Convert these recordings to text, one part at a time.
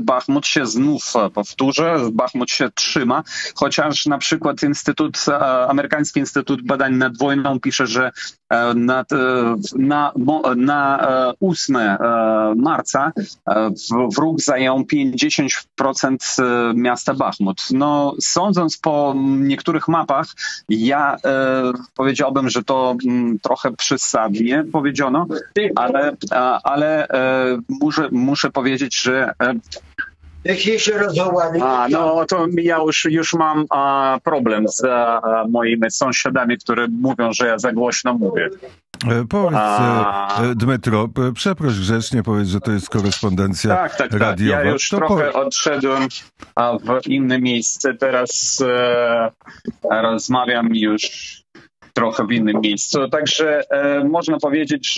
Bachmut się znów powtórzy, Bachmut się trzyma, chociaż na przykład Amerykański Instytut Badań nad Wojną pisze, że na 8 marca wróg zajął 50% miasta Bachmut. No, sądząc po niektórych mapach, ja powiedziałbym, że to trochę przesadnie powiedziano, ale muszę powiedzieć, że jeśli się rozwołali. No to ja już mam problem z moimi sąsiadami, które mówią, że ja za głośno mówię. Powiedz, Dmytro, przeproś grzecznie, powiedz, że to jest korespondencja radiowa. Ja już to trochę odszedłem w inne miejsce. Teraz rozmawiam już trochę w innym miejscu. Także można powiedzieć,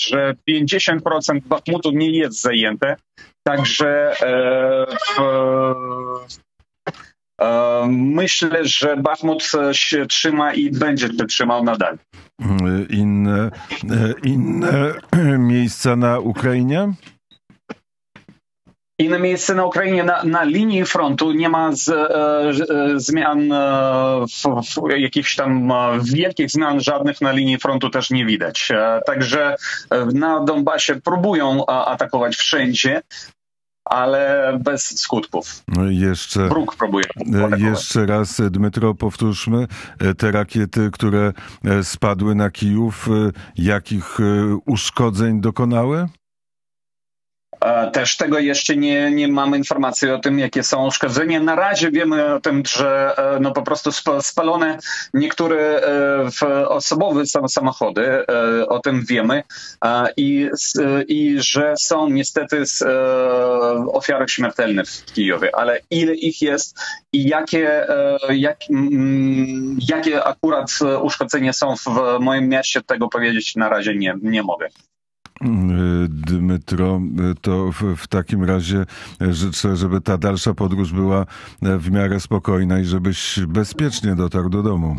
że 50% Bachmutu nie jest zajęte. Także myślę, że Bachmut się trzyma i będzie się trzymał nadal. Inne miejsca na Ukrainie? Inne miejsce na Ukrainie, na linii frontu nie ma zmian, jakichś tam wielkich zmian żadnych na linii frontu też nie widać. Także na Donbasie próbują atakować wszędzie, ale bez skutków. Wróg próbuje atakować. Jeszcze raz, Dmytro, powtórzmy te rakiety, które spadły na Kijów, jakich uszkodzeń dokonały? Też tego jeszcze nie mamy informacji o tym, jakie są uszkodzenia. Na razie wiemy o tym, że no, po prostu spalone niektóre osobowe samochody, o tym wiemy, i że są niestety ofiary śmiertelne w Kijowie, ale ile ich jest i jakie akurat uszkodzenia są w moim mieście, tego powiedzieć na razie nie mogę. Dmytro, to w takim razie życzę, żeby ta dalsza podróż była w miarę spokojna i żebyś bezpiecznie dotarł do domu.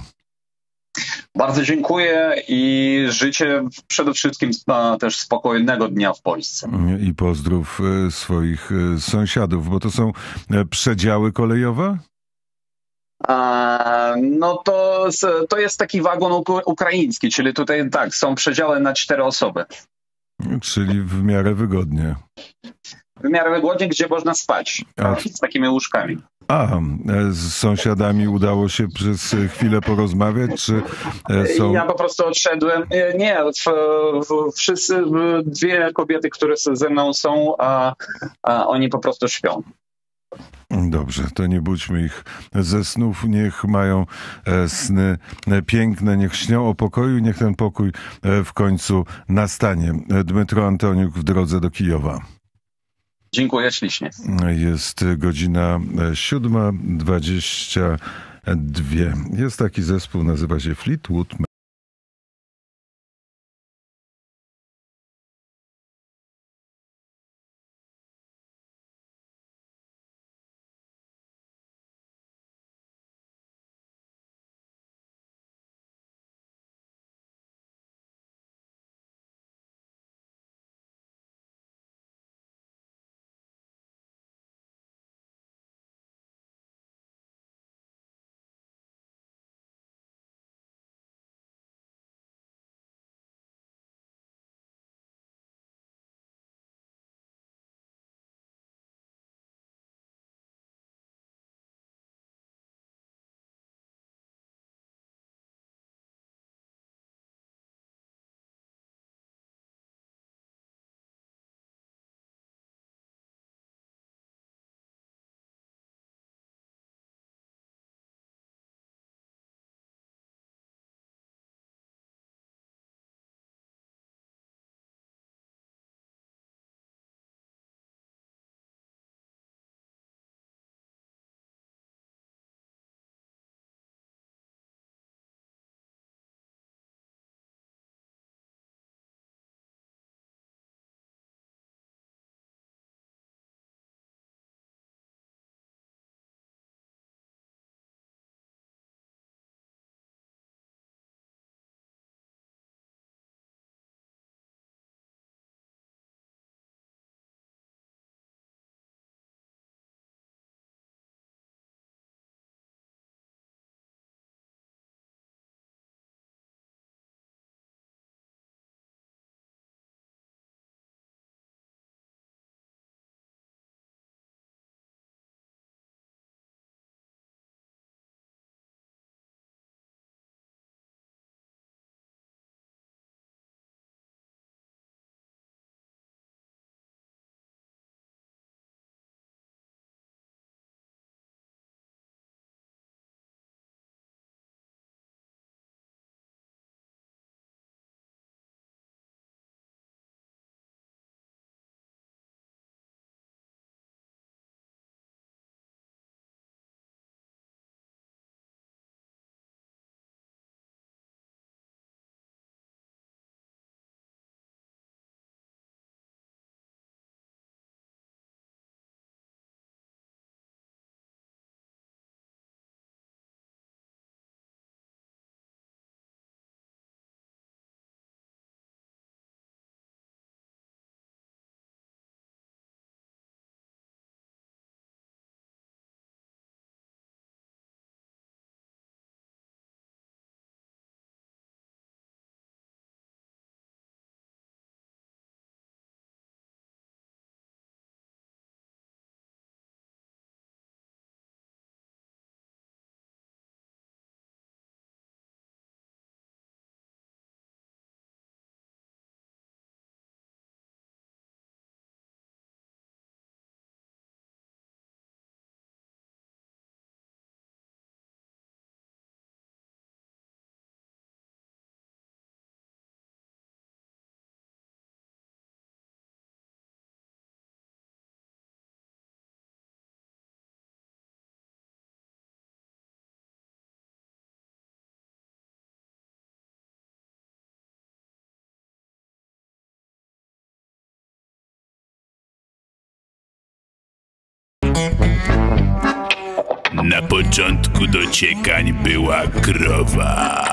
Bardzo dziękuję i życzę przede wszystkim też spokojnego dnia w Polsce. I pozdrów swoich sąsiadów, bo to są przedziały kolejowe? No to jest taki wagon ukraiński, czyli tutaj tak, są przedziały na 4 osoby. Czyli w miarę wygodnie. W miarę wygodnie, gdzie można spać. Z takimi łóżkami. Z sąsiadami udało się przez chwilę porozmawiać? Czy są... Ja po prostu odszedłem. Nie, wszyscy, dwie kobiety, które ze mną są, oni po prostu śpią. Dobrze, to nie budźmy ich ze snów, niech mają sny piękne, niech śnią o pokoju i niech ten pokój w końcu nastanie. Dmytro Antoniuk w drodze do Kijowa. Dziękuję ślicznie. Jest godzina 7:22. Jest taki zespół, nazywa się Fleetwood Mac. początku dociekań była krowa.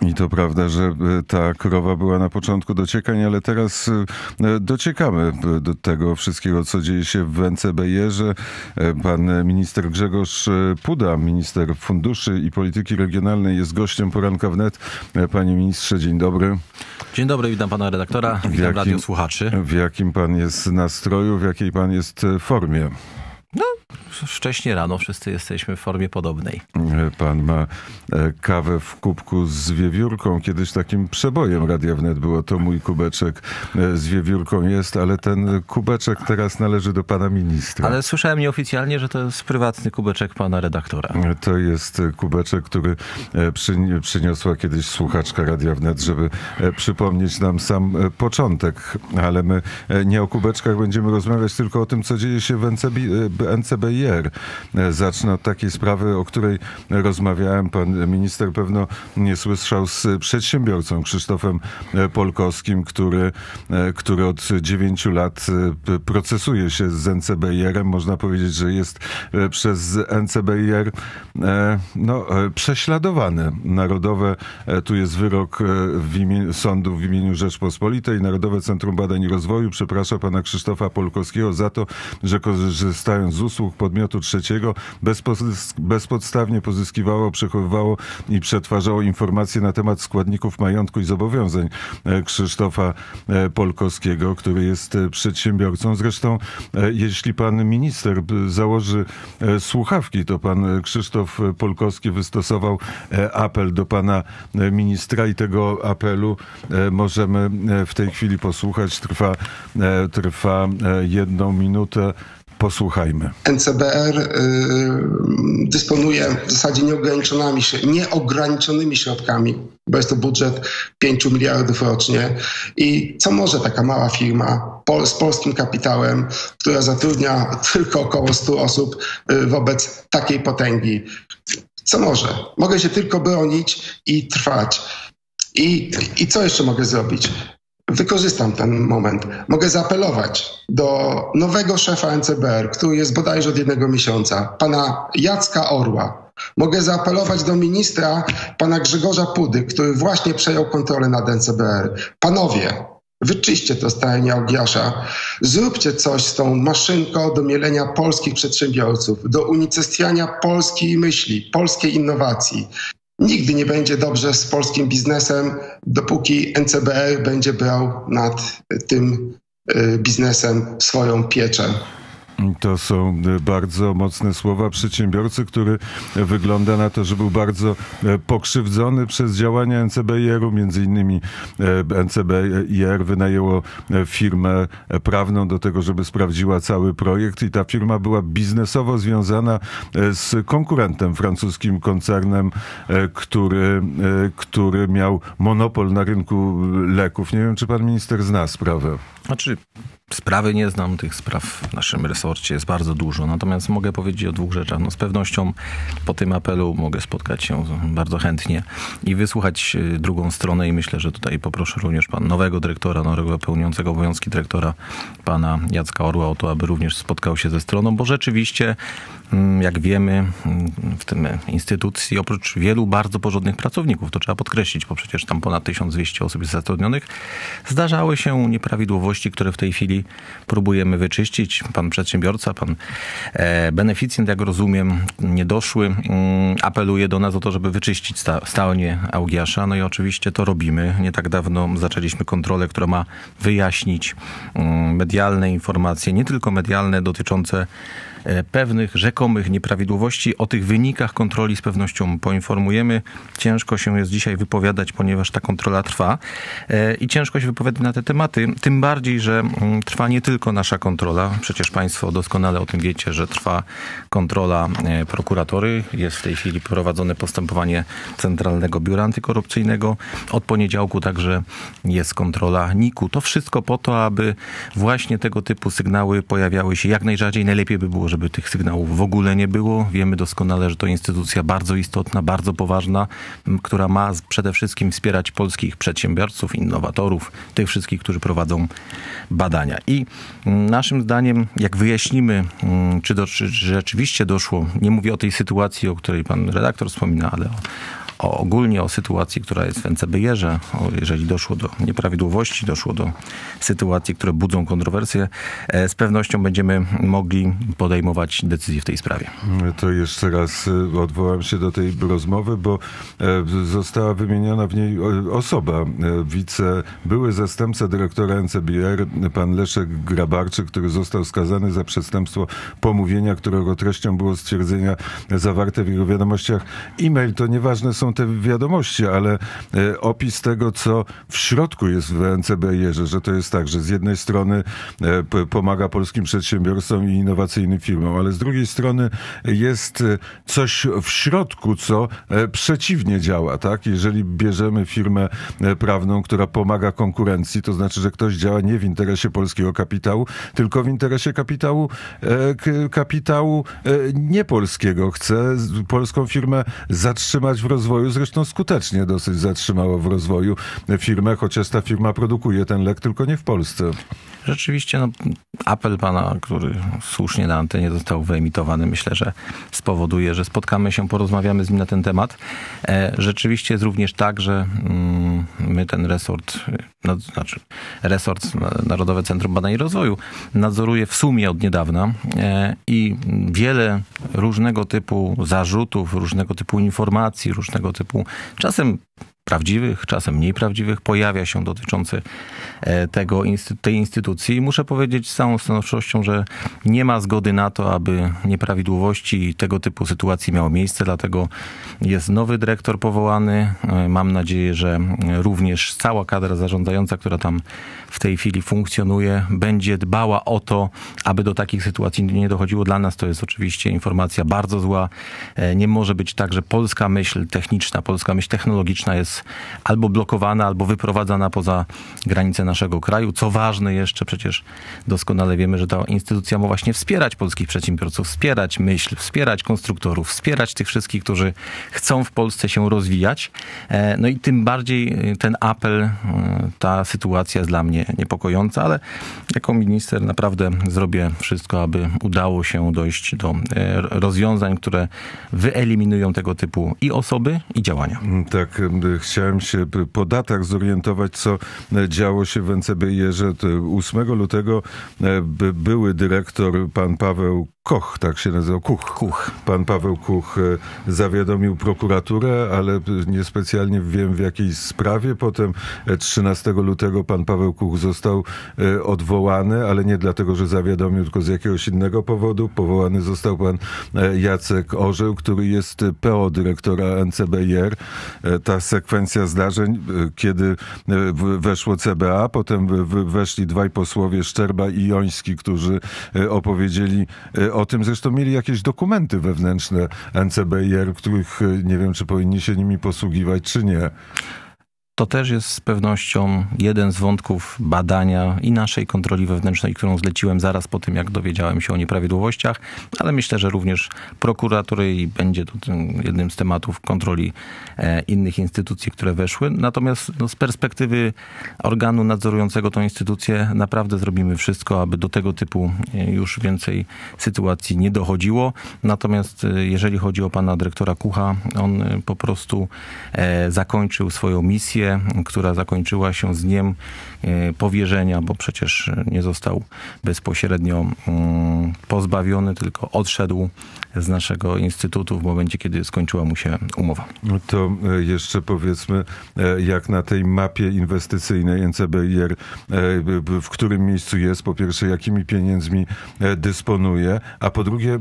I to prawda, że ta krowa była na początku dociekań, ale teraz dociekamy do tego wszystkiego, co dzieje się w NCBR, że pan minister Grzegorz Puda, minister funduszy i polityki regionalnej, jest gościem Poranka Wnet. Panie ministrze, dzień dobry. Dzień dobry, witam pana redaktora, witam radiosłuchaczy. W jakim pan jest nastroju, w jakiej pan jest formie? No, wcześnie rano wszyscy jesteśmy w formie podobnej. Pan ma kawę w kubku z wiewiórką. Kiedyś takim przebojem Radia Wnet było: to mój kubeczek z wiewiórką jest, ale ten kubeczek teraz należy do pana ministra. Ale słyszałem nieoficjalnie, że to jest prywatny kubeczek pana redaktora. To jest kubeczek, który przyniosła kiedyś słuchaczka Radia Wnet, żeby przypomnieć nam sam początek. Ale my nie o kubeczkach będziemy rozmawiać, tylko o tym, co dzieje się w NCBR. Zacznę od takiej sprawy, o której rozmawiałem. Pan minister pewno nie słyszał, z przedsiębiorcą Krzysztofem Polkowskim, który od 9 lat procesuje się z NCBR-em. Można powiedzieć, że jest przez NCBR prześladowany. Tu jest wyrok sądu w imieniu Rzeczpospolitej. Narodowe Centrum Badań i Rozwoju przeprasza pana Krzysztofa Polkowskiego za to, że korzystając z usług podmiotu trzeciego bezpodstawnie pozyskiwało, przechowywało i przetwarzało informacje na temat składników majątku i zobowiązań Krzysztofa Polkowskiego, który jest przedsiębiorcą. Zresztą, jeśli pan minister założy słuchawki, to pan Krzysztof Polkowski wystosował apel do pana ministra i tego apelu możemy w tej chwili posłuchać. Trwa 1 minutę. Posłuchajmy. NCBR dysponuje w zasadzie nieograniczonymi środkami, bo jest to budżet 5 miliardów rocznie. I co może taka mała firma z polskim kapitałem, która zatrudnia tylko około 100 osób wobec takiej potęgi? Co może? Mogę się tylko bronić i trwać. I co jeszcze mogę zrobić? Wykorzystam ten moment. Mogę zaapelować do nowego szefa NCBR, który jest bodajże od 1 miesiąca, pana Jacka Orła. Mogę zaapelować do ministra, pana Grzegorza Pudy, który właśnie przejął kontrolę nad NCBR. Panowie, wyczyście to z tajemnia Ogiasza. Zróbcie coś z tą maszynką do mielenia polskich przedsiębiorców, do unicestwiania polskiej myśli, polskiej innowacji. Nigdy nie będzie dobrze z polskim biznesem, dopóki NCBR będzie brał nad tym biznesem swoją pieczę. To są bardzo mocne słowa przedsiębiorcy, który wygląda na to, że był bardzo pokrzywdzony przez działania NCBR-u. Między innymi NCBR wynajęło firmę prawną do tego, żeby sprawdziła cały projekt, i ta firma była biznesowo związana z konkurentem, francuskim koncernem, który miał monopol na rynku leków. Nie wiem, czy pan minister zna sprawę. Znaczy, sprawy nie znam, tych spraw w naszym resorcie jest bardzo dużo, natomiast mogę powiedzieć o 2 rzeczach. No, z pewnością po tym apelu mogę spotkać się bardzo chętnie i wysłuchać drugą stronę, i myślę, że tutaj poproszę również nowego dyrektora, nowego pełniącego obowiązki dyrektora, pana Jacka Orła, o to, aby również spotkał się ze stroną, bo rzeczywiście, jak wiemy, w tym instytucji oprócz wielu bardzo porządnych pracowników, to trzeba podkreślić, bo przecież tam ponad 1200 osób jest zatrudnionych, zdarzały się nieprawidłowości, które w tej chwili próbujemy wyczyścić. Pan przedsiębiorca, pan beneficjent, jak rozumiem, niedoszły, apeluje do nas o to, żeby wyczyścić stajnię Augiasza. No i oczywiście to robimy. Nie tak dawno zaczęliśmy kontrolę, która ma wyjaśnić medialne informacje, nie tylko medialne, dotyczące pewnych rzekomych nieprawidłowości. O tych wynikach kontroli z pewnością poinformujemy. Ciężko się jest dzisiaj wypowiadać, ponieważ ta kontrola trwa i ciężko się wypowiadać na te tematy, tym bardziej, że trwa nie tylko nasza kontrola. Przecież państwo doskonale o tym wiecie, że trwa kontrola prokuratury. Jest w tej chwili prowadzone postępowanie Centralnego Biura Antykorupcyjnego. Od poniedziałku także jest kontrola NIK-u. To wszystko po to, aby właśnie tego typu sygnały pojawiały się jak najrzadziej. Najlepiej by było, tego, żeby tych sygnałów w ogóle nie było. Wiemy doskonale, że to instytucja bardzo istotna, bardzo poważna, która ma przede wszystkim wspierać polskich przedsiębiorców, innowatorów, tych wszystkich, którzy prowadzą badania. I naszym zdaniem, jak wyjaśnimy, czy rzeczywiście doszło, nie mówię o tej sytuacji, o której pan redaktor wspomina, ale ogólnie o sytuacji, która jest w NCBR-ze, jeżeli doszło do nieprawidłowości, doszło do sytuacji, które budzą kontrowersje, z pewnością będziemy mogli podejmować decyzje w tej sprawie. To jeszcze raz odwołam się do tej rozmowy, bo została wymieniona w niej osoba, były zastępca dyrektora NCBR, pan Leszek Grabarczyk, który został skazany za przestępstwo pomówienia, którego treścią było stwierdzenia zawarte w jego wiadomościach e-mail. To nieważne są te wiadomości, ale opis tego, co w środku jest w NCBR-ze, że to jest tak, że z jednej strony pomaga polskim przedsiębiorcom i innowacyjnym firmom, ale z drugiej strony jest coś w środku, co przeciwnie działa, tak? Jeżeli bierzemy firmę prawną, która pomaga konkurencji, to znaczy, że ktoś działa nie w interesie polskiego kapitału, tylko w interesie kapitału niepolskiego. Chce polską firmę zatrzymać w rozwoju, zresztą skutecznie dosyć zatrzymała w rozwoju firmę, chociaż ta firma produkuje ten lek, tylko nie w Polsce. Rzeczywiście no, apel pana, który słusznie na antenie został wyemitowany, myślę, że spowoduje, że spotkamy się, porozmawiamy z nim na ten temat. Rzeczywiście jest również tak, że my ten resort, Narodowe Centrum Badań i Rozwoju nadzoruje w sumie od niedawna i wiele różnego typu zarzutów, różnego typu informacji, różnego typu czasem prawdziwych, czasem mniej prawdziwych, pojawia się dotyczący tej instytucji. I muszę powiedzieć z całą stanowczością, że nie ma zgody na to, aby nieprawidłowości i tego typu sytuacji miało miejsce, dlatego jest nowy dyrektor powołany. Mam nadzieję, że również cała kadra zarządzająca, która tam w tej chwili funkcjonuje, będzie dbała o to, aby do takich sytuacji nie dochodziło. Dla nas to jest oczywiście informacja bardzo zła. Nie może być tak, że polska myśl techniczna, polska myśl technologiczna jest albo blokowana, albo wyprowadzana poza granice naszego kraju. Co ważne jeszcze, przecież doskonale wiemy, że ta instytucja ma właśnie wspierać polskich przedsiębiorców, wspierać myśl, wspierać konstruktorów, wspierać tych wszystkich, którzy chcą w Polsce się rozwijać. No i tym bardziej ten apel, ta sytuacja jest dla mnie niepokojąca, ale jako minister naprawdę zrobię wszystko, aby udało się dojść do rozwiązań, które wyeliminują tego typu i osoby, i działania. Tak, chciałem się po datach zorientować, co działo się w NCBR-ze. 8 lutego były dyrektor, pan Paweł Koch, tak się nazywał, Kuch. Pan Paweł Kuch zawiadomił prokuraturę, ale niespecjalnie wiem w jakiej sprawie. Potem 13 lutego pan Paweł Kuch został odwołany, ale nie dlatego, że zawiadomił, tylko z jakiegoś innego powodu. Powołany został pan Jacek Orzeł, który jest PO dyrektora NCBR. Ta sekwencja zdarzeń, kiedy weszło CBA, potem weszli dwaj posłowie, Szczerba i Joński, którzy opowiedzieli o tym, zresztą mieli jakieś dokumenty wewnętrzne NCBR, których nie wiem, czy powinni się nimi posługiwać, czy nie. To też jest z pewnością jeden z wątków badania i naszej kontroli wewnętrznej, którą zleciłem zaraz po tym, jak dowiedziałem się o nieprawidłowościach, ale myślę, że również prokuratury i będzie to jednym z tematów kontroli innych instytucji, które weszły. Natomiast no, z perspektywy organu nadzorującego tą instytucję naprawdę zrobimy wszystko, aby do tego typu już więcej sytuacji nie dochodziło. Natomiast jeżeli chodzi o pana dyrektora Kucha, on po prostu zakończył swoją misję, która zakończyła się z dniem powierzenia, bo przecież nie został bezpośrednio pozbawiony, tylko odszedł z naszego instytutu w momencie, kiedy skończyła mu się umowa. To jeszcze powiedzmy, jak na tej mapie inwestycyjnej NCBR, w którym miejscu jest, po pierwsze, jakimi pieniędzmi dysponuje, a po drugie,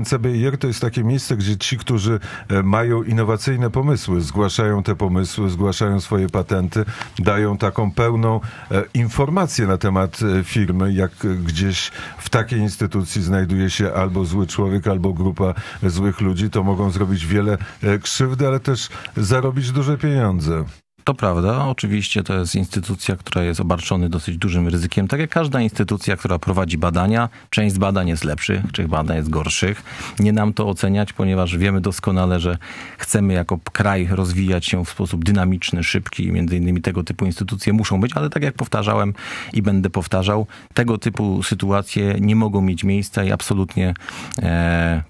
NCBR to jest takie miejsce, gdzie ci, którzy mają innowacyjne pomysły, zgłaszają te pomysły, zgłaszają swoje patenty, dają taką pełną informację na temat firmy, jak gdzieś w takiej instytucji znajduje się albo zły człowiek, albo grupa złych ludzi, to mogą zrobić wiele krzywdy, ale też zarobić duże pieniądze. To prawda. Oczywiście to jest instytucja, która jest obarczona dosyć dużym ryzykiem. Tak jak każda instytucja, która prowadzi badania, część badań jest lepszych, część badań jest gorszych. Nie nam to oceniać, ponieważ wiemy doskonale, że chcemy jako kraj rozwijać się w sposób dynamiczny, szybki i między innymi tego typu instytucje muszą być, ale tak jak powtarzałem i będę powtarzał, tego typu sytuacje nie mogą mieć miejsca i absolutnie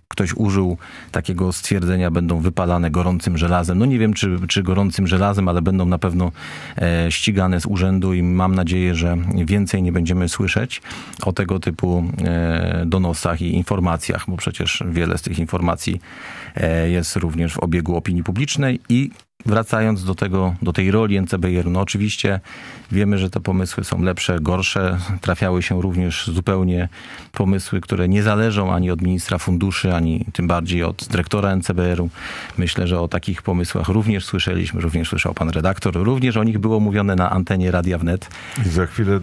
ktoś użył takiego stwierdzenia, będą wypalane gorącym żelazem. No nie wiem, czy gorącym żelazem, ale będą na pewno ścigane z urzędu i mam nadzieję, że więcej nie będziemy słyszeć o tego typu donosach i informacjach, bo przecież wiele z tych informacji jest również w obiegu opinii publicznej. I wracając do tej roli NCBR, no oczywiście wiemy, że te pomysły są lepsze, gorsze. Trafiały się również zupełnie pomysły, które nie zależą ani od ministra funduszy, ani tym bardziej od dyrektora NCBR-u. Myślę, że o takich pomysłach również słyszeliśmy, również słyszał pan redaktor. Również o nich było mówione na antenie Radia Wnet. I za chwilę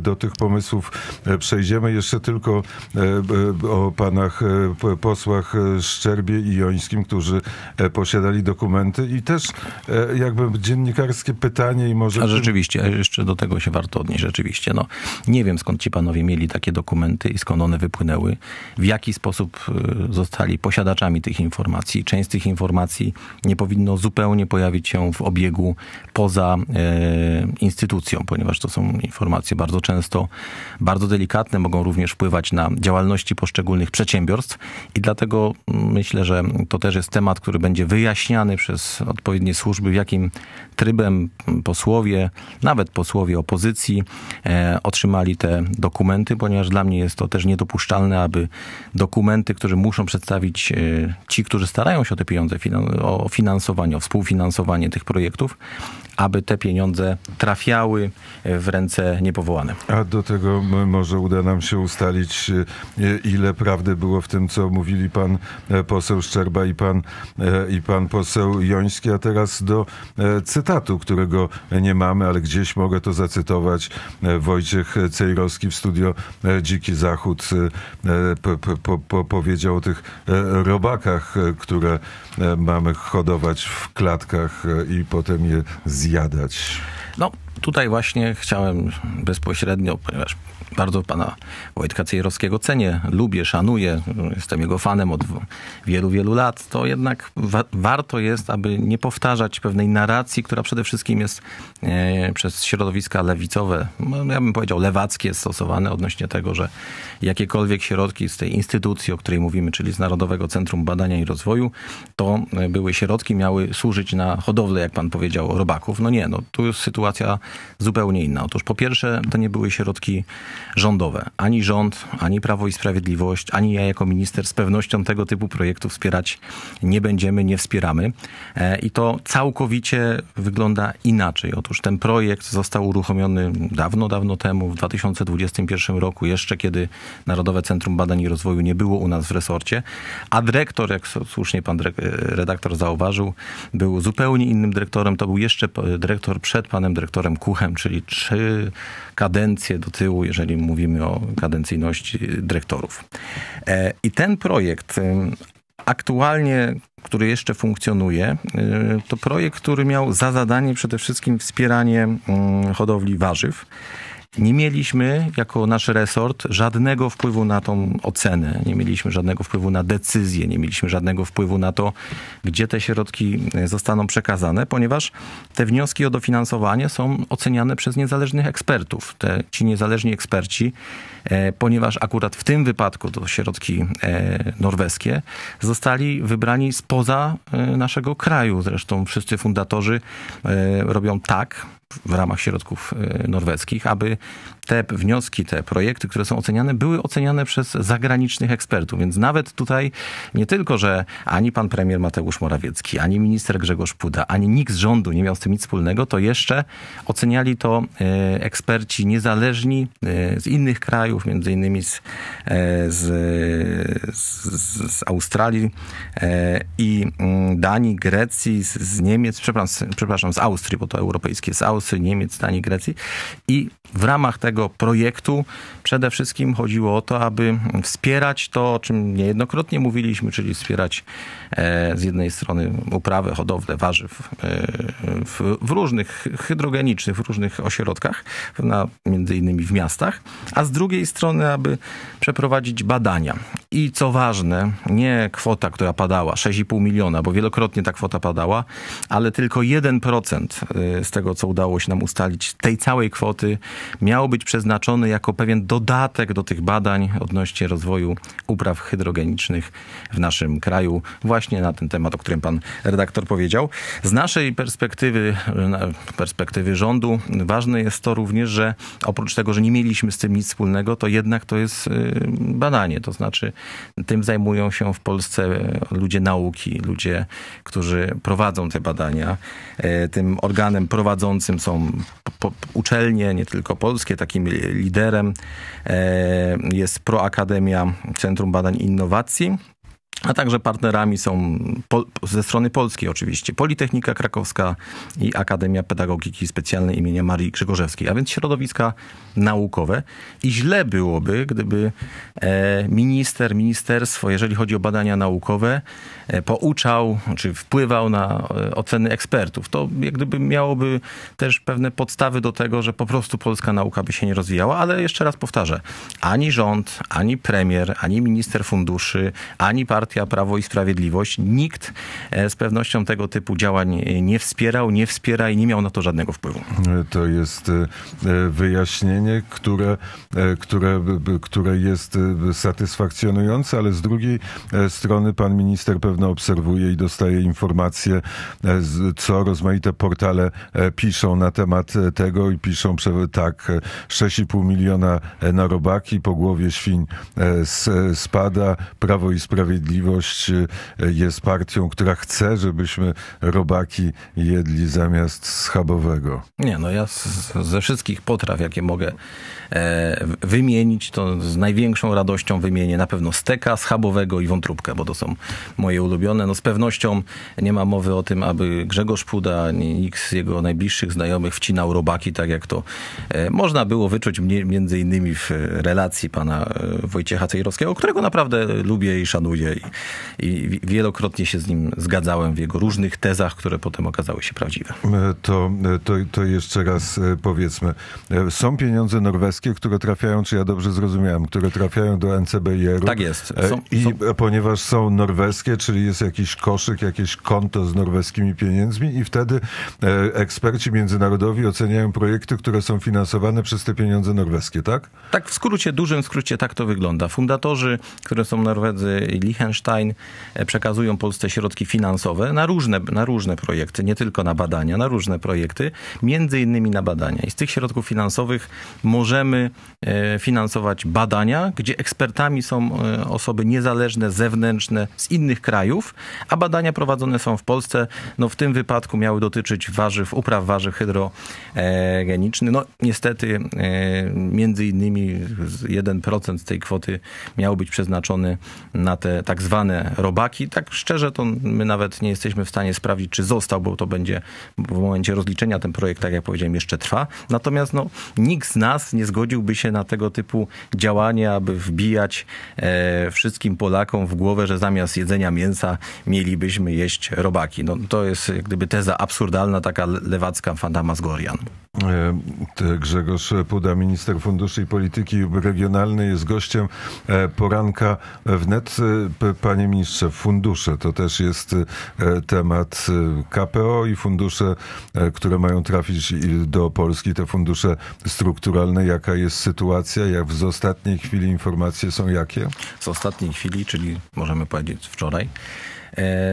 do tych pomysłów przejdziemy. Jeszcze tylko o panach posłach Szczerbie i Jońskim, którzy posiadali dokumenty i też jakby dziennikarskie pytanie i może... A rzeczywiście, jeszcze do tego się warto odnieść, rzeczywiście. No, nie wiem, skąd ci panowie mieli takie dokumenty i skąd one wypłynęły, w jaki sposób zostali posiadaczami tych informacji. Część z tych informacji nie powinno zupełnie pojawić się w obiegu poza instytucją, ponieważ to są informacje bardzo często, bardzo delikatne, mogą również wpływać na działalności poszczególnych przedsiębiorstw i dlatego myślę, że to też jest temat, który będzie wyjaśniany przez odpowiednie służby, w jakim trybem posłowie, nawet posłowie opozycji otrzymali te dokumenty, ponieważ dla mnie jest to też niedopuszczalne, aby dokumenty, które muszą przedstawić ci, którzy starają się o te pieniądze, o finansowanie, o współfinansowanie tych projektów, aby te pieniądze trafiały w ręce niepowołane. A do tego może uda nam się ustalić, ile prawdy było w tym, co mówili pan poseł Szczerba i pan poseł Joński. A teraz do cytatu, którego nie mamy, ale gdzieś mogę to zacytować. Wojciech Cejrowski w studio Dziki Zachód powiedział o tych robakach, które mamy hodować w klatkach i potem je zjadać. No tutaj właśnie chciałem bezpośrednio, ponieważ bardzo pana Wojtka Cejrowskiego cenię, lubię, szanuję, jestem jego fanem od wielu, wielu lat, to jednak warto jest, aby nie powtarzać pewnej narracji, która przede wszystkim jest przez środowiska lewicowe, ja bym powiedział lewackie, stosowane odnośnie tego, że jakiekolwiek środki z tej instytucji, o której mówimy, czyli z Narodowego Centrum Badania i Rozwoju, to były środki, miały służyć na hodowlę, jak pan powiedział, robaków. No nie, no tu jest sytuacja zupełnie inna. Otóż po pierwsze, to nie były środki rządowe. Ani rząd, ani Prawo i Sprawiedliwość, ani ja jako minister z pewnością tego typu projektów wspierać nie będziemy, nie wspieramy. I to całkowicie wygląda inaczej. Otóż ten projekt został uruchomiony dawno, dawno temu, w 2021 roku, jeszcze kiedy Narodowe Centrum Badań i Rozwoju nie było u nas w resorcie, a dyrektor, jak słusznie pan redaktor zauważył, był zupełnie innym dyrektorem. To był jeszcze dyrektor przed panem dyrektorem Kuchem, czyli 3 kadencje do tyłu, jeżeli mówimy o kadencyjności dyrektorów. I ten projekt aktualnie, który jeszcze funkcjonuje, to projekt, który miał za zadanie przede wszystkim wspieranie hodowli warzyw. Nie mieliśmy jako nasz resort żadnego wpływu na tą ocenę, nie mieliśmy żadnego wpływu na decyzję, nie mieliśmy żadnego wpływu na to, gdzie te środki zostaną przekazane, ponieważ te wnioski o dofinansowanie są oceniane przez niezależnych ekspertów. Ci niezależni eksperci, ponieważ akurat w tym wypadku to środki norweskie, zostali wybrani spoza naszego kraju. Zresztą wszyscy fundatorzy robią tak w ramach środków norweskich, aby te wnioski, te projekty, które są oceniane, były oceniane przez zagranicznych ekspertów. Więc nawet tutaj nie tylko, że ani pan premier Mateusz Morawiecki, ani minister Grzegorz Puda, ani nikt z rządu nie miał z tym nic wspólnego, to jeszcze oceniali to eksperci niezależni z innych krajów, między innymi z Australii i Danii, Grecji, z Niemiec, przepraszam, z Austrii, bo to europejskie, z Austrii, Niemiec, Danii, Grecji. I w ramach tego tego projektu przede wszystkim chodziło o to, aby wspierać to, o czym niejednokrotnie mówiliśmy, czyli wspierać z jednej strony uprawę, hodowlę warzyw w różnych hydrogenicznych, w różnych ośrodkach, między innymi w miastach, a z drugiej strony, aby przeprowadzić badania. I co ważne, nie kwota, która padała, 6,5 miliona, bo wielokrotnie ta kwota padała, ale tylko 1% z tego, co udało się nam ustalić, tej całej kwoty miał być przeznaczony jako pewien dodatek do tych badań odnośnie rozwoju upraw hydrogenicznych w naszym kraju. Właśnie na ten temat, o którym pan redaktor powiedział. Z naszej perspektywy, rządu, ważne jest to również, że oprócz tego, że nie mieliśmy z tym nic wspólnego, to jednak to jest badanie. To znaczy tym zajmują się w Polsce ludzie nauki, ludzie, którzy prowadzą te badania. Tym organem prowadzącym są uczelnie, nie tylko polskie. Takim liderem jest Proakademia Centrum Badań i Innowacji. A także partnerami są ze strony polskiej oczywiście Politechnika Krakowska i Akademia Pedagogiki Specjalnej imienia Marii Grzegorzewskiej, a więc środowiska naukowe. I źle byłoby, gdyby ministerstwo, jeżeli chodzi o badania naukowe, pouczał czy wpływał na oceny ekspertów. To jak gdyby miałoby też pewne podstawy do tego, że po prostu polska nauka by się nie rozwijała, ale jeszcze raz powtarzę, ani rząd, ani premier, ani minister funduszy, ani partia Prawo i Sprawiedliwość, nikt z pewnością tego typu działań nie wspierał, nie wspiera i nie miał na to żadnego wpływu. To jest wyjaśnienie, które jest satysfakcjonujące, ale z drugiej strony pan minister pewno obserwuje i dostaje informacje, co rozmaite portale piszą na temat tego i piszą tak, 6,5 miliona na robaki, po głowie świń spada, Prawo i Sprawiedliwość jest partią, która chce, żebyśmy robaki jedli zamiast schabowego. Nie, no ja ze wszystkich potraw, jakie mogę wymienić, to z największą radością wymienię na pewno steka schabowego i wątróbkę, bo to są moje ulubione. No z pewnością nie ma mowy o tym, aby Grzegorz Puda ani nikt z jego najbliższych znajomych wcinał robaki, tak jak to można było wyczuć między innymi w relacji pana Wojciecha Cejrowskiego, którego naprawdę lubię i szanuję. I wielokrotnie się z nim zgadzałem w jego różnych tezach, które potem okazały się prawdziwe. To jeszcze raz powiedzmy. Są pieniądze norweskie, które trafiają, czy ja dobrze zrozumiałem, które trafiają do NCBR-u. Tak jest. Ponieważ są norweskie, czyli jest jakiś koszyk, jakieś konto z norweskimi pieniędzmi i wtedy eksperci międzynarodowi oceniają projekty, które są finansowane przez te pieniądze norweskie, tak? Tak, w skrócie, dużym skrócie tak to wygląda. Fundatorzy, które są Norwedzy i Liechtenstein, przekazują Polsce środki finansowe na różne projekty, nie tylko na badania, na różne projekty, między innymi na badania. I z tych środków finansowych możemy finansować badania, gdzie ekspertami są osoby niezależne, zewnętrzne, z innych krajów, a badania prowadzone są w Polsce. No w tym wypadku miały dotyczyć upraw warzyw hydrogenicznych. No niestety między innymi 1% z tej kwoty miał być przeznaczony na te tak zwane robaki. Tak szczerze to my nawet nie jesteśmy w stanie sprawdzić, czy został, bo to będzie w momencie rozliczenia ten projekt, tak jak powiedziałem, jeszcze trwa. Natomiast no, nikt z nas nie zgodziłby się na tego typu działania, aby wbijać wszystkim Polakom w głowę, że zamiast jedzenia mięsa mielibyśmy jeść robaki. No, to jest jak gdyby teza absurdalna, taka lewacka fantasmagoria. Grzegorz Puda, minister funduszy i polityki regionalnej, jest gościem poranka wnet. Panie ministrze, fundusze to też jest temat KPO i fundusze, które mają trafić do Polski, te fundusze strukturalne. Jaka jest sytuacja? Jak z ostatniej chwili informacje są jakie? Z ostatniej chwili, czyli możemy powiedzieć wczoraj,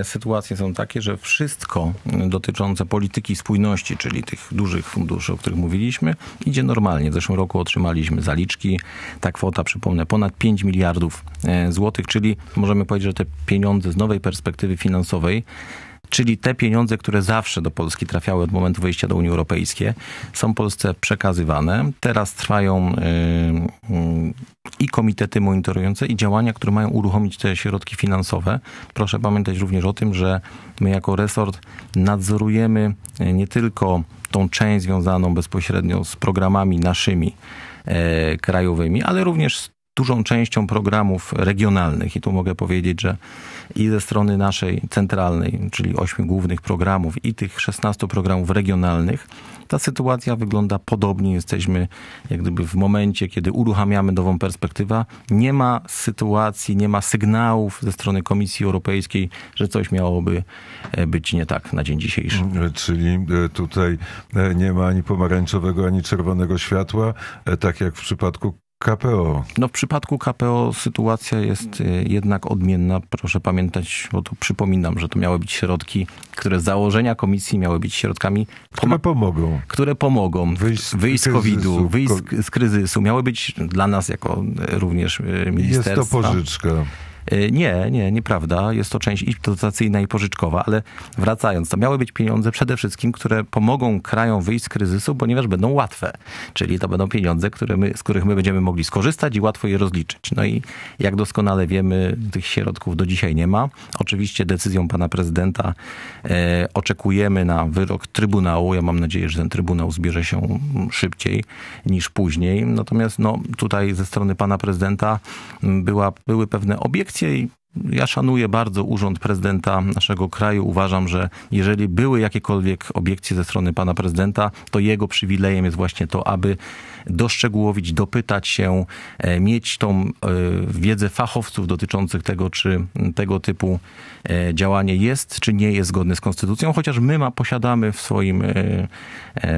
sytuacje są takie, że wszystko dotyczące polityki spójności, czyli tych dużych funduszy, o których mówiliśmy, idzie normalnie. W zeszłym roku otrzymaliśmy zaliczki. Ta kwota, przypomnę, ponad 5 miliardów złotych, czyli możemy powiedzieć, że te pieniądze z nowej perspektywy finansowej, czyli te pieniądze, które zawsze do Polski trafiały od momentu wejścia do Unii Europejskiej, są Polsce przekazywane. Teraz trwają i komitety monitorujące, i działania, które mają uruchomić te środki finansowe. Proszę pamiętać również o tym, że my jako resort nadzorujemy nie tylko tą część związaną bezpośrednio z programami naszymi, krajowymi, ale również z dużą częścią programów regionalnych. I tu mogę powiedzieć, że i ze strony naszej centralnej, czyli 8 głównych programów i tych 16 programów regionalnych, ta sytuacja wygląda podobnie. Jesteśmy jak gdyby w momencie, kiedy uruchamiamy nową perspektywę. Nie ma sytuacji, nie ma sygnałów ze strony Komisji Europejskiej, że coś miałoby być nie tak na dzień dzisiejszy. Czyli tutaj nie ma ani pomarańczowego, ani czerwonego światła, tak jak w przypadku KPO. No w przypadku KPO sytuacja jest jednak odmienna. Proszę pamiętać, bo tu przypominam, że to miały być środki, które z założenia komisji miały być środkami, które pomogą wyjść z COVID-u, wyjść z kryzysu. Miały być dla nas jako również ministerstwa. Jest to pożyczka. Nie, nieprawda. Jest to część i dotacyjna, i pożyczkowa, ale wracając, to miały być pieniądze przede wszystkim, które pomogą krajom wyjść z kryzysu, ponieważ będą łatwe. Czyli to będą pieniądze, z których my będziemy mogli skorzystać i łatwo je rozliczyć. No i jak doskonale wiemy, tych środków do dzisiaj nie ma. Oczywiście decyzją pana prezydenta oczekujemy na wyrok Trybunału. Ja mam nadzieję, że ten Trybunał zbierze się szybciej niż później. Natomiast no, tutaj ze strony pana prezydenta były pewne obiekty. Ja szanuję bardzo urząd prezydenta naszego kraju. Uważam, że jeżeli były jakiekolwiek obiekcje ze strony pana prezydenta, to jego przywilejem jest właśnie to, aby doszczegółowić, dopytać się, mieć tą wiedzę fachowców dotyczących tego, czy tego typu działanie jest, czy nie jest zgodne z konstytucją. Chociaż my posiadamy w swoim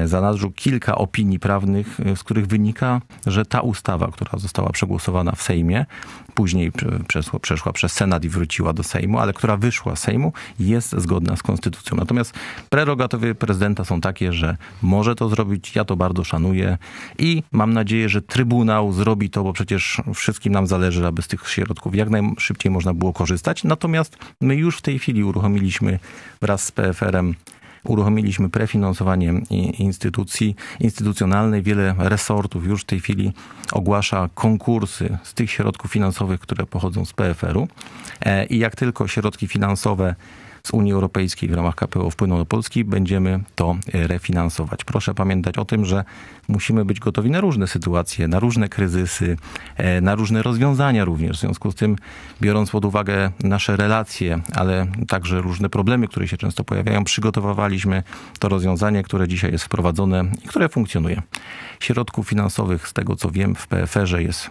zanadrzu kilka opinii prawnych, z których wynika, że ta ustawa, która została przegłosowana w Sejmie, później przeszła przez Senat i wróciła do Sejmu, ale która wyszła z Sejmu, jest zgodna z konstytucją. Natomiast prerogatywy prezydenta są takie, że może to zrobić, ja to bardzo szanuję i mam nadzieję, że Trybunał zrobi to, bo przecież wszystkim nam zależy, aby z tych środków jak najszybciej można było korzystać. Natomiast my już w tej chwili uruchomiliśmy wraz z PFR-em prefinansowanie instytucjonalnej. Wiele resortów już w tej chwili ogłasza konkursy z tych środków finansowych, które pochodzą z PFR-u. I jak tylko środki finansowe z Unii Europejskiej w ramach KPO wpłyną do Polski, będziemy to refinansować. Proszę pamiętać o tym, że musimy być gotowi na różne sytuacje, na różne kryzysy, na różne rozwiązania również. W związku z tym, biorąc pod uwagę nasze relacje, ale także różne problemy, które się często pojawiają, przygotowywaliśmy to rozwiązanie, które dzisiaj jest wprowadzone i które funkcjonuje. Środków finansowych, z tego co wiem, w PFR-ze jest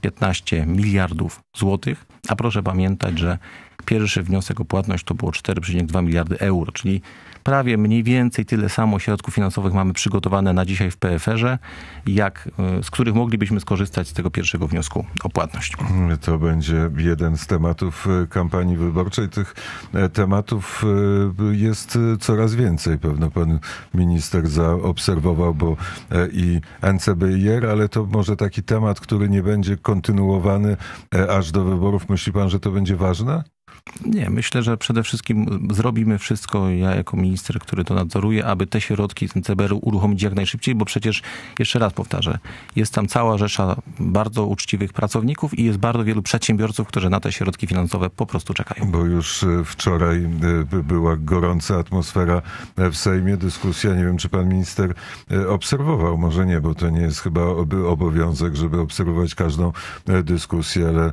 15 miliardów złotych, a proszę pamiętać, że pierwszy wniosek o płatność to było 4,2 miliardy euro, czyli prawie mniej więcej tyle samo środków finansowych mamy przygotowane na dzisiaj w PFR-ze, z których moglibyśmy skorzystać z tego pierwszego wniosku o płatność. To będzie jeden z tematów kampanii wyborczej. Tych tematów jest coraz więcej. Pewno pan minister zaobserwował, bo i NCBR, ale to może taki temat, który nie będzie kontynuowany aż do wyborów. Myśli pan, że to będzie ważne? Nie, myślę, że przede wszystkim zrobimy wszystko, ja jako minister, który to nadzoruje, aby te środki z NCBR-u uruchomić jak najszybciej, bo przecież, jeszcze raz powtarzę, jest tam cała rzesza bardzo uczciwych pracowników i jest bardzo wielu przedsiębiorców, którzy na te środki finansowe po prostu czekają. Bo już wczoraj była gorąca atmosfera w Sejmie, dyskusja, nie wiem, czy pan minister obserwował, może nie, bo to nie jest chyba obowiązek, żeby obserwować każdą dyskusję, ale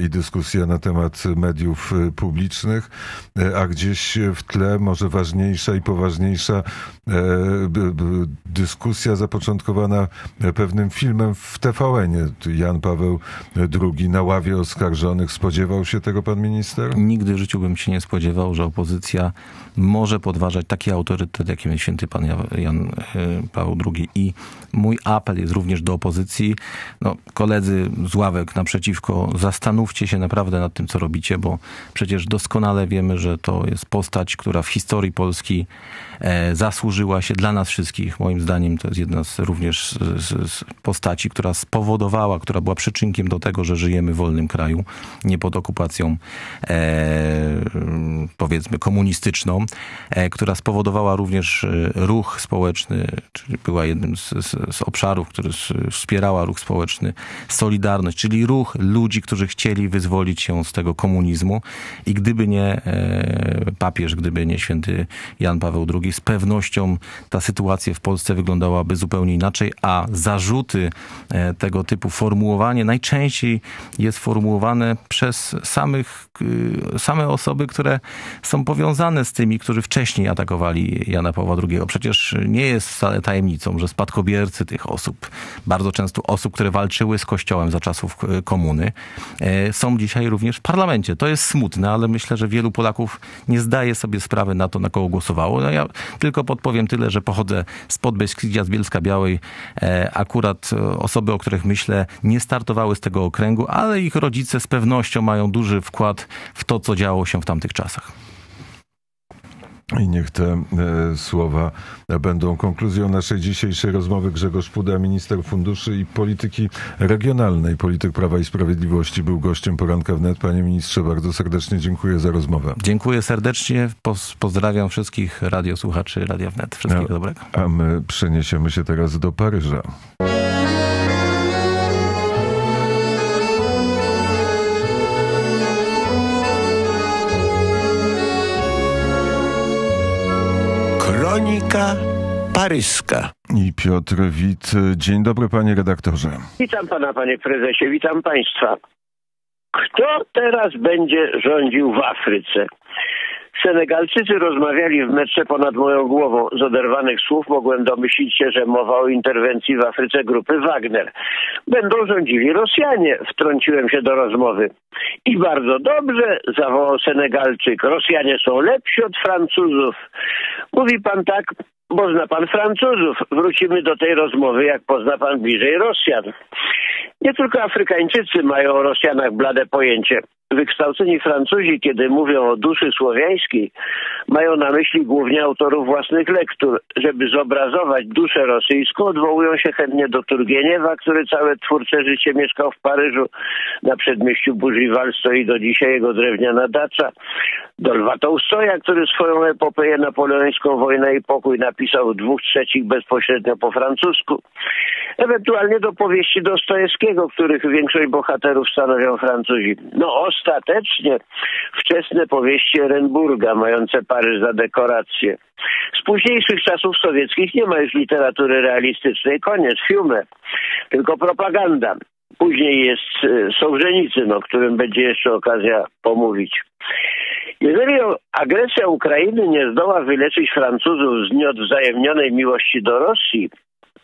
i dyskusja na temat mediów publicznych, a gdzieś w tle może ważniejsza i poważniejsza dyskusja zapoczątkowana pewnym filmem w TVN-ie. Jan Paweł II na ławie oskarżonych. Spodziewał się tego pan minister? Nigdy w życiu bym się nie spodziewał, że opozycja może podważać taki autorytet, jakim jest święty pan Jan Paweł II. I mój apel jest również do opozycji. No, koledzy z ławek naprzeciwko, zastanówcie się naprawdę nad tym, co robicie, bo przecież doskonale wiemy, że to jest postać, która w historii Polski zasłużyła się dla nas wszystkich. Moim zdaniem to jest jedna z również z postaci, która spowodowała, która była przyczynkiem do tego, że żyjemy w wolnym kraju, nie pod okupacją powiedzmy komunistyczną, która spowodowała również ruch społeczny, czyli była jednym z obszarów, który wspierała ruch społeczny, Solidarność, czyli ruch ludzi, którzy chcieli wyzwolić się z tego komunizmu. i gdyby nie papież, gdyby nie święty Jan Paweł II, z pewnością ta sytuacja w Polsce wyglądałaby zupełnie inaczej, a zarzuty tego typu formułowanie najczęściej jest formułowane przez same osoby, które są powiązane z tymi, którzy wcześniej atakowali Jana Pawła II. Przecież nie jest wcale tajemnicą, że spadkobiercy tych osób, bardzo często osób, które walczyły z Kościołem za czasów komuny, są dzisiaj również w parlamencie. To jest smutne, ale myślę, że wielu Polaków nie zdaje sobie sprawy na to, na kogo głosowało. No ja tylko podpowiem tyle, że pochodzę z Podbeskidzia, z Bielska Białej. Akurat osoby, o których myślę, nie startowały z tego okręgu, ale ich rodzice z pewnością mają duży wkład w to, co działo się w tamtych czasach. I niech te słowa będą konkluzją naszej dzisiejszej rozmowy. Grzegorz Puda, minister funduszy i polityki regionalnej, polityk Prawa i Sprawiedliwości, był gościem Poranka Wnet. Panie ministrze, bardzo serdecznie dziękuję za rozmowę. Dziękuję serdecznie. Pozdrawiam wszystkich radiosłuchaczy Radia Wnet. Wszystkiego dobrego. A my przeniesiemy się teraz do Paryża. Kronika paryska. I Piotr Witt. Dzień dobry, panie redaktorze. Witam pana, panie prezesie, witam państwa. Kto teraz będzie rządził w Afryce? Senegalczycy rozmawiali w metrze ponad moją głową. Z oderwanych słów mogłem domyślić się, że mowa o interwencji w Afryce grupy Wagner. Będą rządzili Rosjanie, wtrąciłem się do rozmowy. I bardzo dobrze, zawołał Senegalczyk. Rosjanie są lepsi od Francuzów. Mówi pan tak, bo zna pan Francuzów. Wrócimy do tej rozmowy, jak pozna pan bliżej Rosjan. Nie tylko Afrykańczycy mają o Rosjanach blade pojęcie. Wykształceni Francuzi, kiedy mówią o duszy słowiańskiej, mają na myśli głównie autorów własnych lektur. Żeby zobrazować duszę rosyjską, odwołują się chętnie do Turgieniewa, który całe twórcze życie mieszkał w Paryżu. Na przedmieściu Bougival stoi do dzisiaj jego drewniana dacza. Do Lwa Tołstoja, który swoją epopeję napoleońską Wojna i pokój napisał w 2/3 bezpośrednio po francusku. Ewentualnie do powieści Dostojewskiego, których większość bohaterów stanowią Francuzi. No ostatecznie wczesne powieści Erenburga, mające Paryż za dekorację. Z późniejszych czasów sowieckich nie ma już literatury realistycznej, koniec, Fiume, tylko propaganda. Później jest Sołżenicy, o którym będzie jeszcze okazja pomówić. Jeżeli agresja Ukrainy nie zdoła wyleczyć Francuzów z nieodwzajemnionej miłości do Rosji,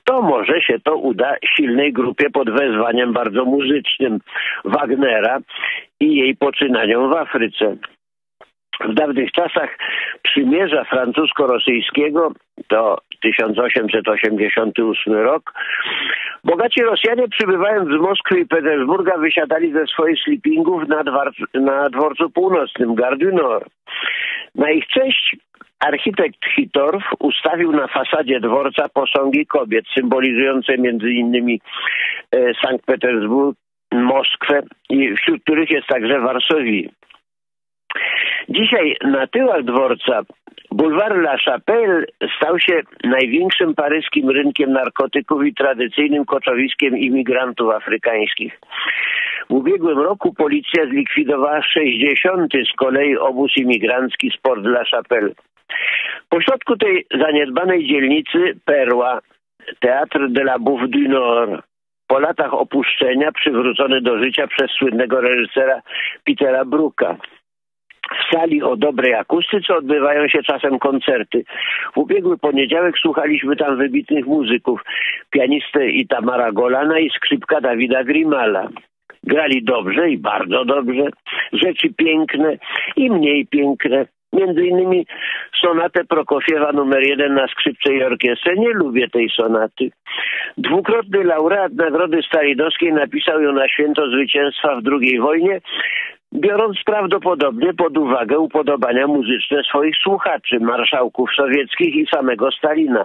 to może się to uda silnej grupie pod wezwaniem bardzo muzycznym Wagnera i jej poczynaniom w Afryce. W dawnych czasach przymierza francusko-rosyjskiego, to 1888 rok, bogaci Rosjanie, przybywając z Moskwy i Petersburga, wysiadali ze swoich sleepingów na dworcu północnym Gare du Nord. Na ich cześć architekt Hitorw ustawił na fasadzie dworca posągi kobiet, symbolizujące m.in. Sankt Petersburg, Moskwę, i wśród których jest także Warszawia. Dzisiaj na tyłach dworca Boulevard La Chapelle stał się największym paryskim rynkiem narkotyków i tradycyjnym koczowiskiem imigrantów afrykańskich. W ubiegłym roku policja zlikwidowała 60. z kolei obóz imigrancki z Port La Chapelle. Pośrodku tej zaniedbanej dzielnicy perła, Teatr de la Bouffe du Nord, po latach opuszczenia przywrócony do życia przez słynnego reżysera Petera Brooka. W sali o dobrej akustyce odbywają się czasem koncerty. W ubiegły poniedziałek słuchaliśmy tam wybitnych muzyków, pianistę Itamara Golana i skrzypka Dawida Grimala. Grali dobrze i bardzo dobrze, rzeczy piękne i mniej piękne. Między innymi sonatę Prokofiewa nr 1 na skrzypce i orkiestrę. Nie lubię tej sonaty. Dwukrotny laureat Nagrody Stalinowskiej napisał ją na święto zwycięstwa w II wojnie, biorąc prawdopodobnie pod uwagę upodobania muzyczne swoich słuchaczy, marszałków sowieckich i samego Stalina.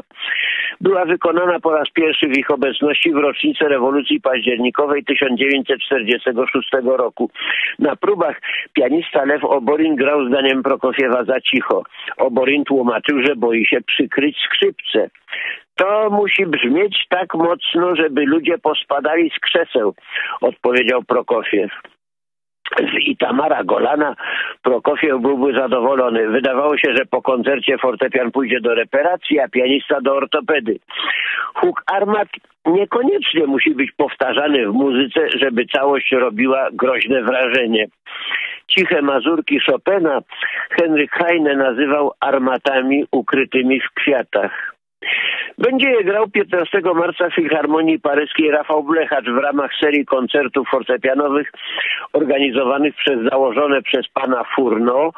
Była wykonana po raz pierwszy w ich obecności w rocznicę rewolucji październikowej 1946 roku. Na próbach pianista Lew Oborin grał zdaniem Prokofiewa za cicho. Oborin tłumaczył, że boi się przykryć skrzypce. To musi brzmieć tak mocno, żeby ludzie pospadali z krzeseł, odpowiedział Prokofiew. z Itamara Golana Prokofiew byłby zadowolony. Wydawało się, że po koncercie fortepian pójdzie do reparacji, a pianista do ortopedy. Huk armat niekoniecznie musi być powtarzany w muzyce, żeby całość robiła groźne wrażenie. Ciche mazurki Chopina Henryk Heine nazywał armatami ukrytymi w kwiatach. Będzie je grał 15 marca w Filharmonii Paryskiej Rafał Blechacz w ramach serii koncertów fortepianowych organizowanych przez założone przez pana Furno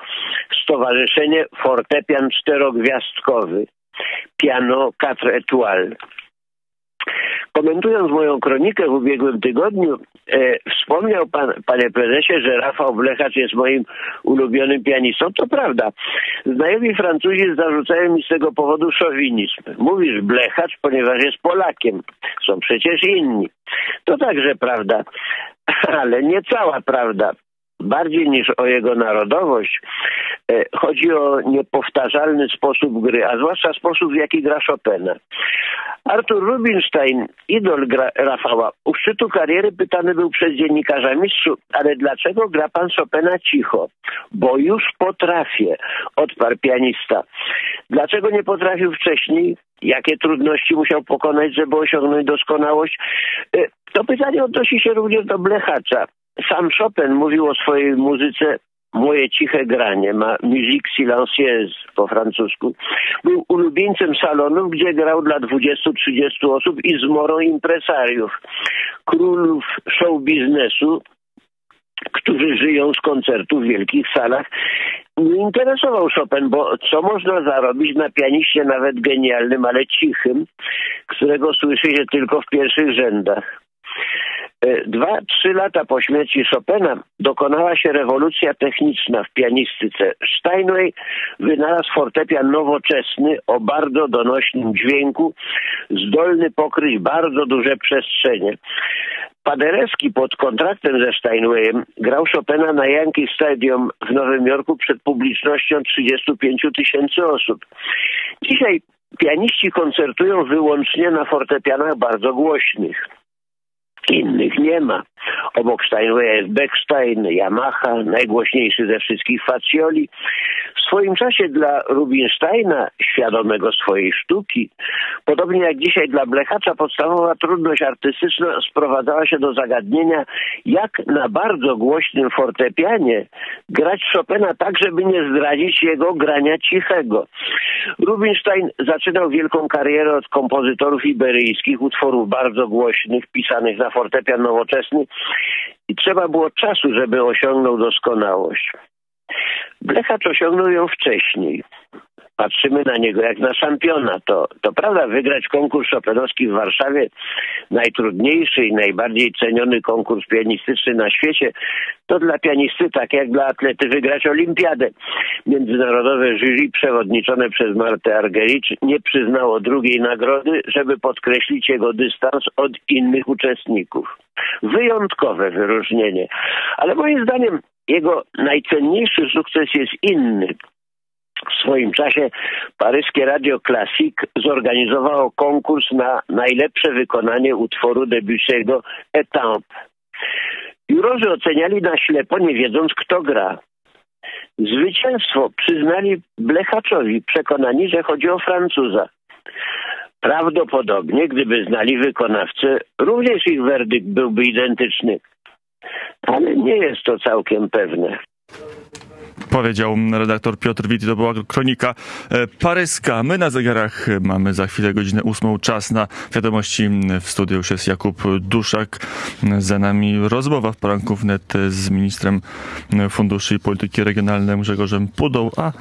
Stowarzyszenie Fortepian Czterogwiazdkowy Piano Quatre Étoiles. Komentując moją kronikę w ubiegłym tygodniu, wspomniał pan, panie prezesie, że Rafał Blechacz jest moim ulubionym pianistą. To prawda. Znajomi Francuzi zarzucają mi z tego powodu szowinizm. Mówisz Blechacz, ponieważ jest Polakiem. Są przecież inni. To także prawda, ale nie cała prawda. Bardziej niż o jego narodowość chodzi o niepowtarzalny sposób gry, a zwłaszcza sposób, w jaki gra Chopina. Artur Rubinstein, idol Rafała, u szczytu kariery pytany był przez dziennikarza: mistrzu, ale dlaczego gra pan Chopina cicho? Bo już potrafię, odparł pianista. Dlaczego nie potrafił wcześniej? Jakie trudności musiał pokonać, żeby osiągnąć doskonałość? To pytanie odnosi się również do Blechacza. Sam Chopin mówił o swojej muzyce: moje ciche granie, musique silencieuse po francusku. Był ulubieńcem salonów, gdzie grał dla 20-30 osób i zmorą impresariów, królów show biznesu, którzy żyją z koncertów w wielkich salach. Nie interesował Chopin, bo co można zarobić na pianiście nawet genialnym, ale cichym, którego słyszy się tylko w pierwszych rzędach. 2-3 lata po śmierci Chopina dokonała się rewolucja techniczna w pianistyce. Steinway wynalazł fortepian nowoczesny o bardzo donośnym dźwięku, zdolny pokryć bardzo duże przestrzenie. Paderewski pod kontraktem ze Steinwayem grał Chopina na Yankee Stadium w Nowym Jorku przed publicznością 35 000 osób. Dzisiaj pianiści koncertują wyłącznie na fortepianach bardzo głośnych. Innych nie ma. Obok Steinwaya jest Beckstein, Yamaha, najgłośniejszy ze wszystkich Faccioli. W swoim czasie dla Rubinsteina, świadomego swojej sztuki, podobnie jak dzisiaj dla Blechacza, podstawowa trudność artystyczna sprowadzała się do zagadnienia, jak na bardzo głośnym fortepianie grać Chopina tak, żeby nie zdradzić jego grania cichego. Rubinstein zaczynał wielką karierę od kompozytorów iberyjskich, utworów bardzo głośnych, pisanych na fortepian nowoczesny, i trzeba było czasu, żeby osiągnął doskonałość. Blechacz osiągnął ją wcześniej. Patrzymy na niego jak na szampiona. To prawda, wygrać konkurs chopinowski w Warszawie, najtrudniejszy i najbardziej ceniony konkurs pianistyczny na świecie, to dla pianisty tak jak dla atlety wygrać olimpiadę. Międzynarodowe jury przewodniczone przez Martę Argericz nie przyznało drugiej nagrody, żeby podkreślić jego dystans od innych uczestników. Wyjątkowe wyróżnienie. Ale moim zdaniem jego najcenniejszy sukces jest inny. W swoim czasie paryskie Radio Classic zorganizowało konkurs na najlepsze wykonanie utworu Debussy'ego Étampe. Jurorzy oceniali na ślepo, nie wiedząc, kto gra. Zwycięstwo przyznali Blechaczowi, przekonani, że chodzi o Francuza. Prawdopodobnie, gdyby znali wykonawcę, również ich werdykt byłby identyczny. Ale nie jest to całkiem pewne. Powiedział redaktor Piotr Witt. To była kronika paryska. My na zegarach mamy za chwilę godzinę 8. Czas na wiadomości. W studiu już jest Jakub Duszak. Za nami rozmowa w poranku wnet z ministrem funduszy i polityki regionalnej Grzegorzem Pudą, a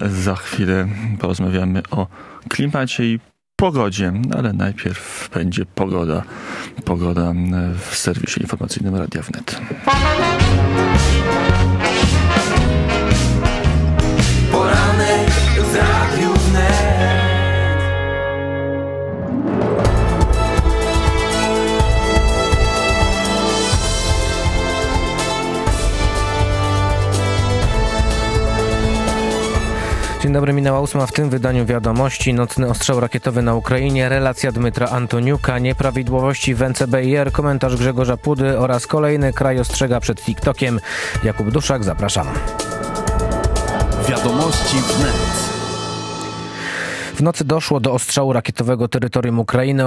za chwilę porozmawiamy o klimacie i pogodzie, ale najpierw będzie pogoda. Pogoda w serwisie informacyjnym Radia Wnet. Poranek w Radiu Wnet. Dzień Dzień dobry, minęła 8:00, w tym wydaniu wiadomości. Nocny ostrzał rakietowy na Ukrainie, relacja Dmytra Antoniuka, nieprawidłowości w NCBiR, komentarz Grzegorza Pudy oraz kolejny kraj ostrzega przed TikTokiem. Jakub Duszak, zapraszam. Wiadomości wnet. W nocy doszło do ostrzału rakietowego terytorium Ukrainy.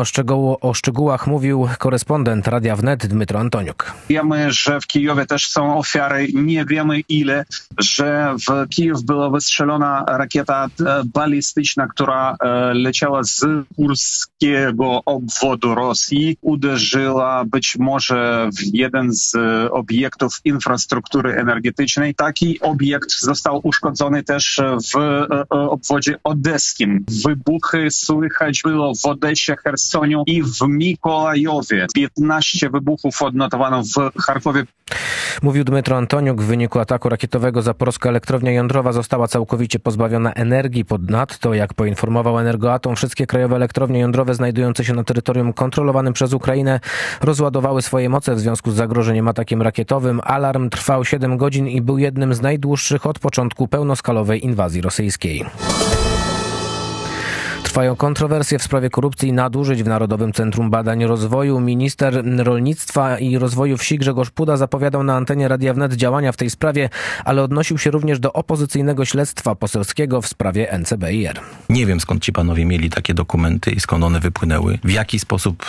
O szczegółach mówił korespondent Radia Wnet Dmytro Antoniuk. Wiemy, że w Kijowie też są ofiary. Nie wiemy ile, że w Kijów była wystrzelona rakieta balistyczna, która leciała z kurskiego obwodu Rosji. Uderzyła być może w jeden z obiektów infrastruktury energetycznej. Taki obiekt został uszkodzony też w obwodzie odeskim. Wybuchy słychać było w Odessie, Chersoniu i w Mikołajowie. 15 wybuchów odnotowano w Charkowie. Mówił Dmytro Antoniuk. W wyniku ataku rakietowego zaporska elektrownia jądrowa została całkowicie pozbawiona energii. Ponadto, jak poinformował Energoatom, wszystkie krajowe elektrownie jądrowe znajdujące się na terytorium kontrolowanym przez Ukrainę rozładowały swoje moce w związku z zagrożeniem atakiem rakietowym. Alarm trwał 7 godzin i był jednym z najdłuższych od początku pełnoskalowej inwazji rosyjskiej. Trwają kontrowersje w sprawie korupcji i nadużyć w Narodowym Centrum Badań i Rozwoju. Minister Rolnictwa i Rozwoju Wsi Grzegorz Puda zapowiadał na antenie Radia Wnet działania w tej sprawie, ale odnosił się również do opozycyjnego śledztwa poselskiego w sprawie NCBiR. Nie wiem, skąd ci panowie mieli takie dokumenty i skąd one wypłynęły, w jaki sposób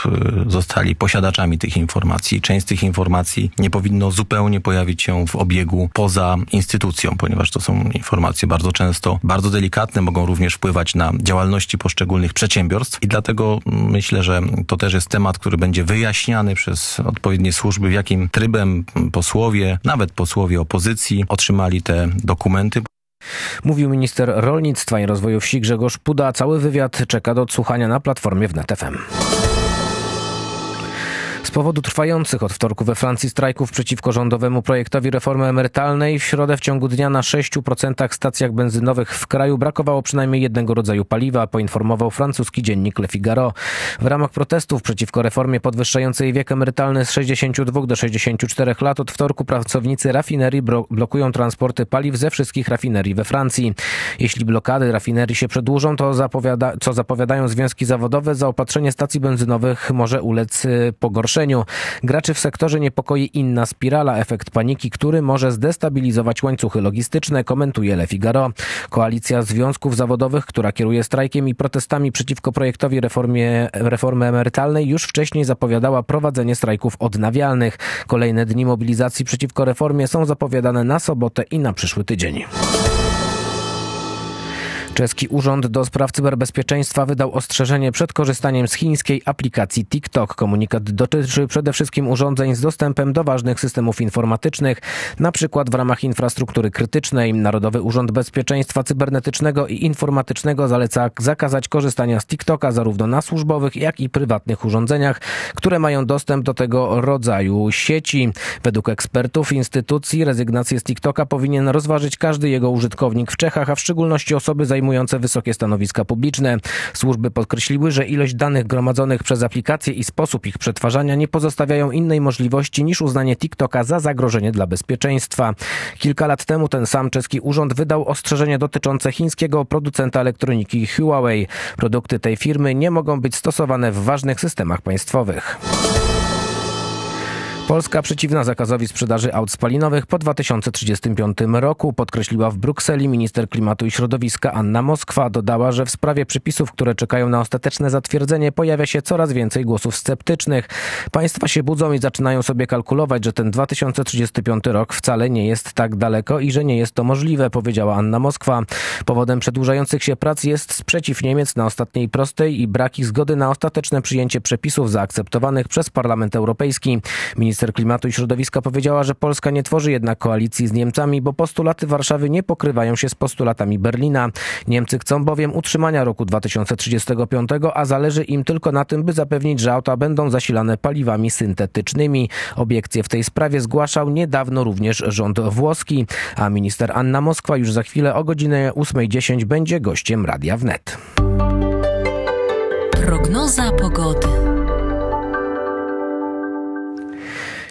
zostali posiadaczami tych informacji. Część z tych informacji nie powinno zupełnie pojawić się w obiegu poza instytucją, ponieważ to są informacje bardzo często, bardzo delikatne, mogą również wpływać na działalności poszczególnych przedsiębiorstw i dlatego myślę, że to też jest temat, który będzie wyjaśniany przez odpowiednie służby, w jakim trybem posłowie, nawet posłowie opozycji otrzymali te dokumenty. Mówił minister rolnictwa i rozwoju wsi Grzegorz Puda. Cały wywiad czeka do odsłuchania na platformie wnet.fm. Z powodu trwających od wtorku we Francji strajków przeciwko rządowemu projektowi reformy emerytalnej w środę w ciągu dnia na 6% stacjach benzynowych w kraju brakowało przynajmniej jednego rodzaju paliwa, poinformował francuski dziennik Le Figaro. W ramach protestów przeciwko reformie podwyższającej wiek emerytalny z 62 do 64 lat od wtorku pracownicy rafinerii blokują transporty paliw ze wszystkich rafinerii we Francji. Jeśli blokady rafinerii się przedłużą, to co zapowiadają związki zawodowe, zaopatrzenie stacji benzynowych może ulec pogorszeniu. Graczy w sektorze niepokoi inna spirala, efekt paniki, który może zdestabilizować łańcuchy logistyczne, komentuje Le Figaro. Koalicja związków zawodowych, która kieruje strajkiem i protestami przeciwko projektowi reformy emerytalnej, już wcześniej zapowiadała prowadzenie strajków odnawialnych. Kolejne dni mobilizacji przeciwko reformie są zapowiadane na sobotę i na przyszły tydzień. Czeski Urząd do Spraw Cyberbezpieczeństwa wydał ostrzeżenie przed korzystaniem z chińskiej aplikacji TikTok. Komunikat dotyczy przede wszystkim urządzeń z dostępem do ważnych systemów informatycznych, np. w ramach infrastruktury krytycznej. Narodowy Urząd Bezpieczeństwa Cybernetycznego i Informatycznego zaleca zakazać korzystania z TikToka zarówno na służbowych, jak i prywatnych urządzeniach, które mają dostęp do tego rodzaju sieci. Według ekspertów instytucji rezygnację z TikToka powinien rozważyć każdy jego użytkownik w Czechach, a w szczególności osoby zajmujące wysokie stanowiska publiczne. Służby podkreśliły, że ilość danych gromadzonych przez aplikacje i sposób ich przetwarzania nie pozostawiają innej możliwości niż uznanie TikToka za zagrożenie dla bezpieczeństwa. Kilka lat temu ten sam czeski urząd wydał ostrzeżenie dotyczące chińskiego producenta elektroniki Huawei. Produkty tej firmy nie mogą być stosowane w ważnych systemach państwowych. Polska przeciwna zakazowi sprzedaży aut spalinowych po 2035 roku, podkreśliła w Brukseli minister klimatu i środowiska Anna Moskwa. Dodała, że w sprawie przepisów, które czekają na ostateczne zatwierdzenie, pojawia się coraz więcej głosów sceptycznych. Państwa się budzą i zaczynają sobie kalkulować, że ten 2035 rok wcale nie jest tak daleko i że nie jest to możliwe, powiedziała Anna Moskwa. Powodem przedłużających się prac jest sprzeciw Niemiec na ostatniej prostej i brak ich zgody na ostateczne przyjęcie przepisów zaakceptowanych przez Parlament Europejski. Minister klimatu i środowiska powiedziała, że Polska nie tworzy jednak koalicji z Niemcami, bo postulaty Warszawy nie pokrywają się z postulatami Berlina. Niemcy chcą bowiem utrzymania roku 2035, a zależy im tylko na tym, by zapewnić, że auta będą zasilane paliwami syntetycznymi. Obiekcje w tej sprawie zgłaszał niedawno również rząd włoski, a minister Anna Moskwa już za chwilę o godzinie 8:10 będzie gościem Radia Wnet. Prognoza pogody.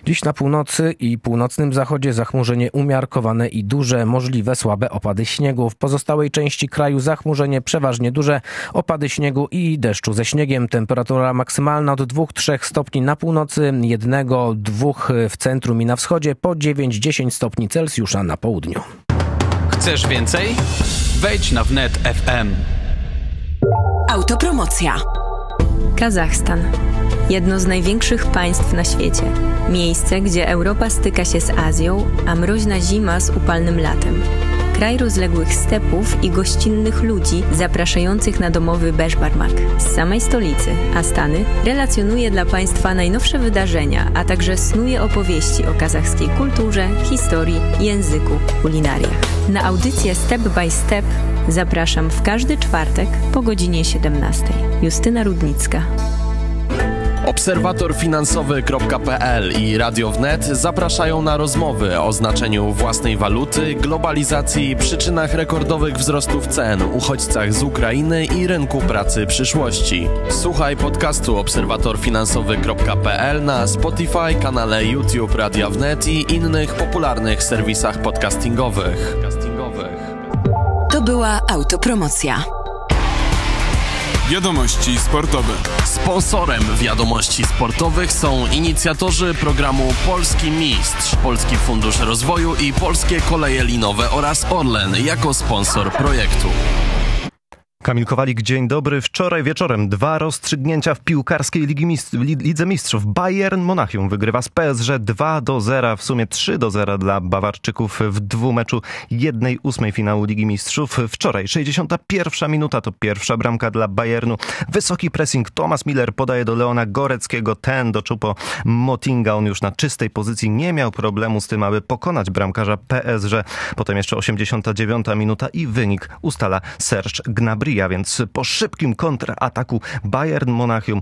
Dziś na północy i północnym zachodzie zachmurzenie umiarkowane i duże, możliwe słabe opady śniegu. W pozostałej części kraju zachmurzenie przeważnie duże, opady śniegu i deszczu ze śniegiem. Temperatura maksymalna od 2-3 stopni na północy, 1-2 w centrum i na wschodzie, po 9-10 stopni Celsjusza na południu. Chcesz więcej? Wejdź na wnet.fm. Autopromocja. Kazachstan. Jedno z największych państw na świecie. Miejsce, gdzie Europa styka się z Azją, a mroźna zima z upalnym latem. Kraj rozległych stepów i gościnnych ludzi zapraszających na domowy beszbarmak. Z samej stolicy, Astany, relacjonuje dla Państwa najnowsze wydarzenia, a także snuje opowieści o kazachskiej kulturze, historii, języku, kulinariach. Na audycję Step by Step zapraszam w każdy czwartek po godzinie 17. Justyna Rudnicka. Obserwatorfinansowy.pl i Radio Wnet zapraszają na rozmowy o znaczeniu własnej waluty, globalizacji, przyczynach rekordowych wzrostów cen, uchodźcach z Ukrainy i rynku pracy przyszłości. Słuchaj podcastu obserwatorfinansowy.pl na Spotify, kanale YouTube Radia Wnet i innych popularnych serwisach podcastingowych. To była autopromocja. Wiadomości sportowe. Sponsorem wiadomości sportowych są inicjatorzy programu Polski Mistrz, Polski Fundusz Rozwoju i Polskie Koleje Linowe oraz Orlen jako sponsor projektu. Kamil Kowalik, dzień dobry. Wczoraj wieczorem dwa rozstrzygnięcia w piłkarskiej Lidze Mistrzów. Bayern Monachium wygrywa z PSG 2-0, w sumie 3-0 dla Bawarczyków w dwumeczu 1/8 finału Ligi Mistrzów. Wczoraj 61 minuta to pierwsza bramka dla Bayernu. Wysoki pressing, Thomas Müller podaje do Leona Goreckiego, ten do Choupo Motinga. On już na czystej pozycji nie miał problemu z tym, aby pokonać bramkarza PSG. Potem jeszcze 89 minuta i wynik ustala Serge Gnabry. A więc po szybkim kontrataku Bayern Monachium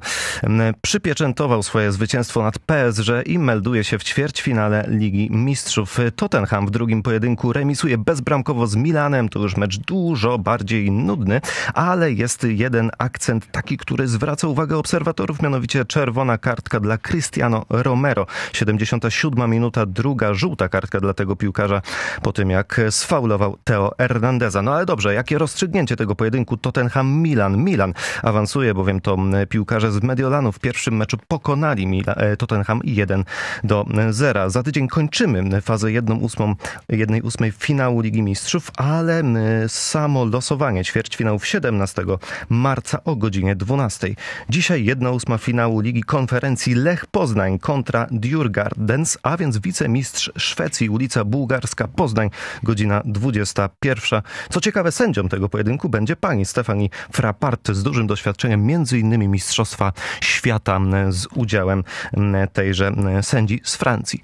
przypieczętował swoje zwycięstwo nad PSG i melduje się w ćwierćfinale Ligi Mistrzów. Tottenham w drugim pojedynku remisuje bezbramkowo z Milanem. To już mecz dużo bardziej nudny, ale jest jeden akcent taki, który zwraca uwagę obserwatorów, mianowicie czerwona kartka dla Cristiano Romero. 77 minuta, druga żółta kartka dla tego piłkarza po tym, jak sfaulował Theo Hernandeza. No ale dobrze, jakie rozstrzygnięcie tego pojedynku Tottenham-Milan. Milan awansuje, bowiem to piłkarze z Mediolanu w pierwszym meczu pokonali Tottenham 1-0. Za tydzień kończymy fazę 1/8 finału Ligi Mistrzów, ale samo losowanie ćwierćfinałów 17 marca o godzinie 12. Dzisiaj 1/8 finału Ligi Konferencji Lech Poznań kontra Djurgardens, a więc wicemistrz Szwecji, ulica Bułgarska, Poznań, godzina 21. Co ciekawe, sędzią tego pojedynku będzie pani Stefani Frappart z dużym doświadczeniem, między innymi Mistrzostwa Świata, z udziałem tejże sędzi z Francji.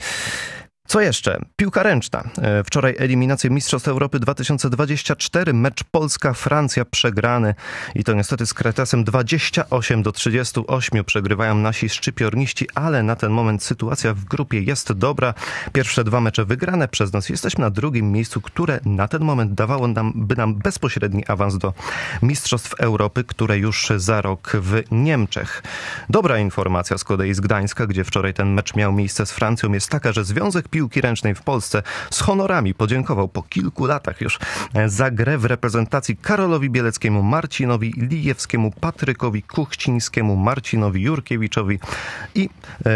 Co jeszcze? Piłka ręczna. Wczoraj eliminacje Mistrzostw Europy 2024. Mecz Polska-Francja przegrany i to niestety z kretesem 28-38. Przegrywają nasi szczypiorniści, ale na ten moment sytuacja w grupie jest dobra. Pierwsze dwa mecze wygrane przez nas. Jesteśmy na drugim miejscu, które na ten moment dawało nam bezpośredni awans do Mistrzostw Europy, które już za rok w Niemczech. Dobra informacja z kolei z Gdańska, gdzie wczoraj ten mecz miał miejsce z Francją, jest taka, że Związek Piłki Ręcznej w Polsce z honorami podziękował po kilku latach już za grę w reprezentacji Karolowi Bieleckiemu, Marcinowi Lijewskiemu, Patrykowi Kuchcińskiemu, Marcinowi Jurkiewiczowi i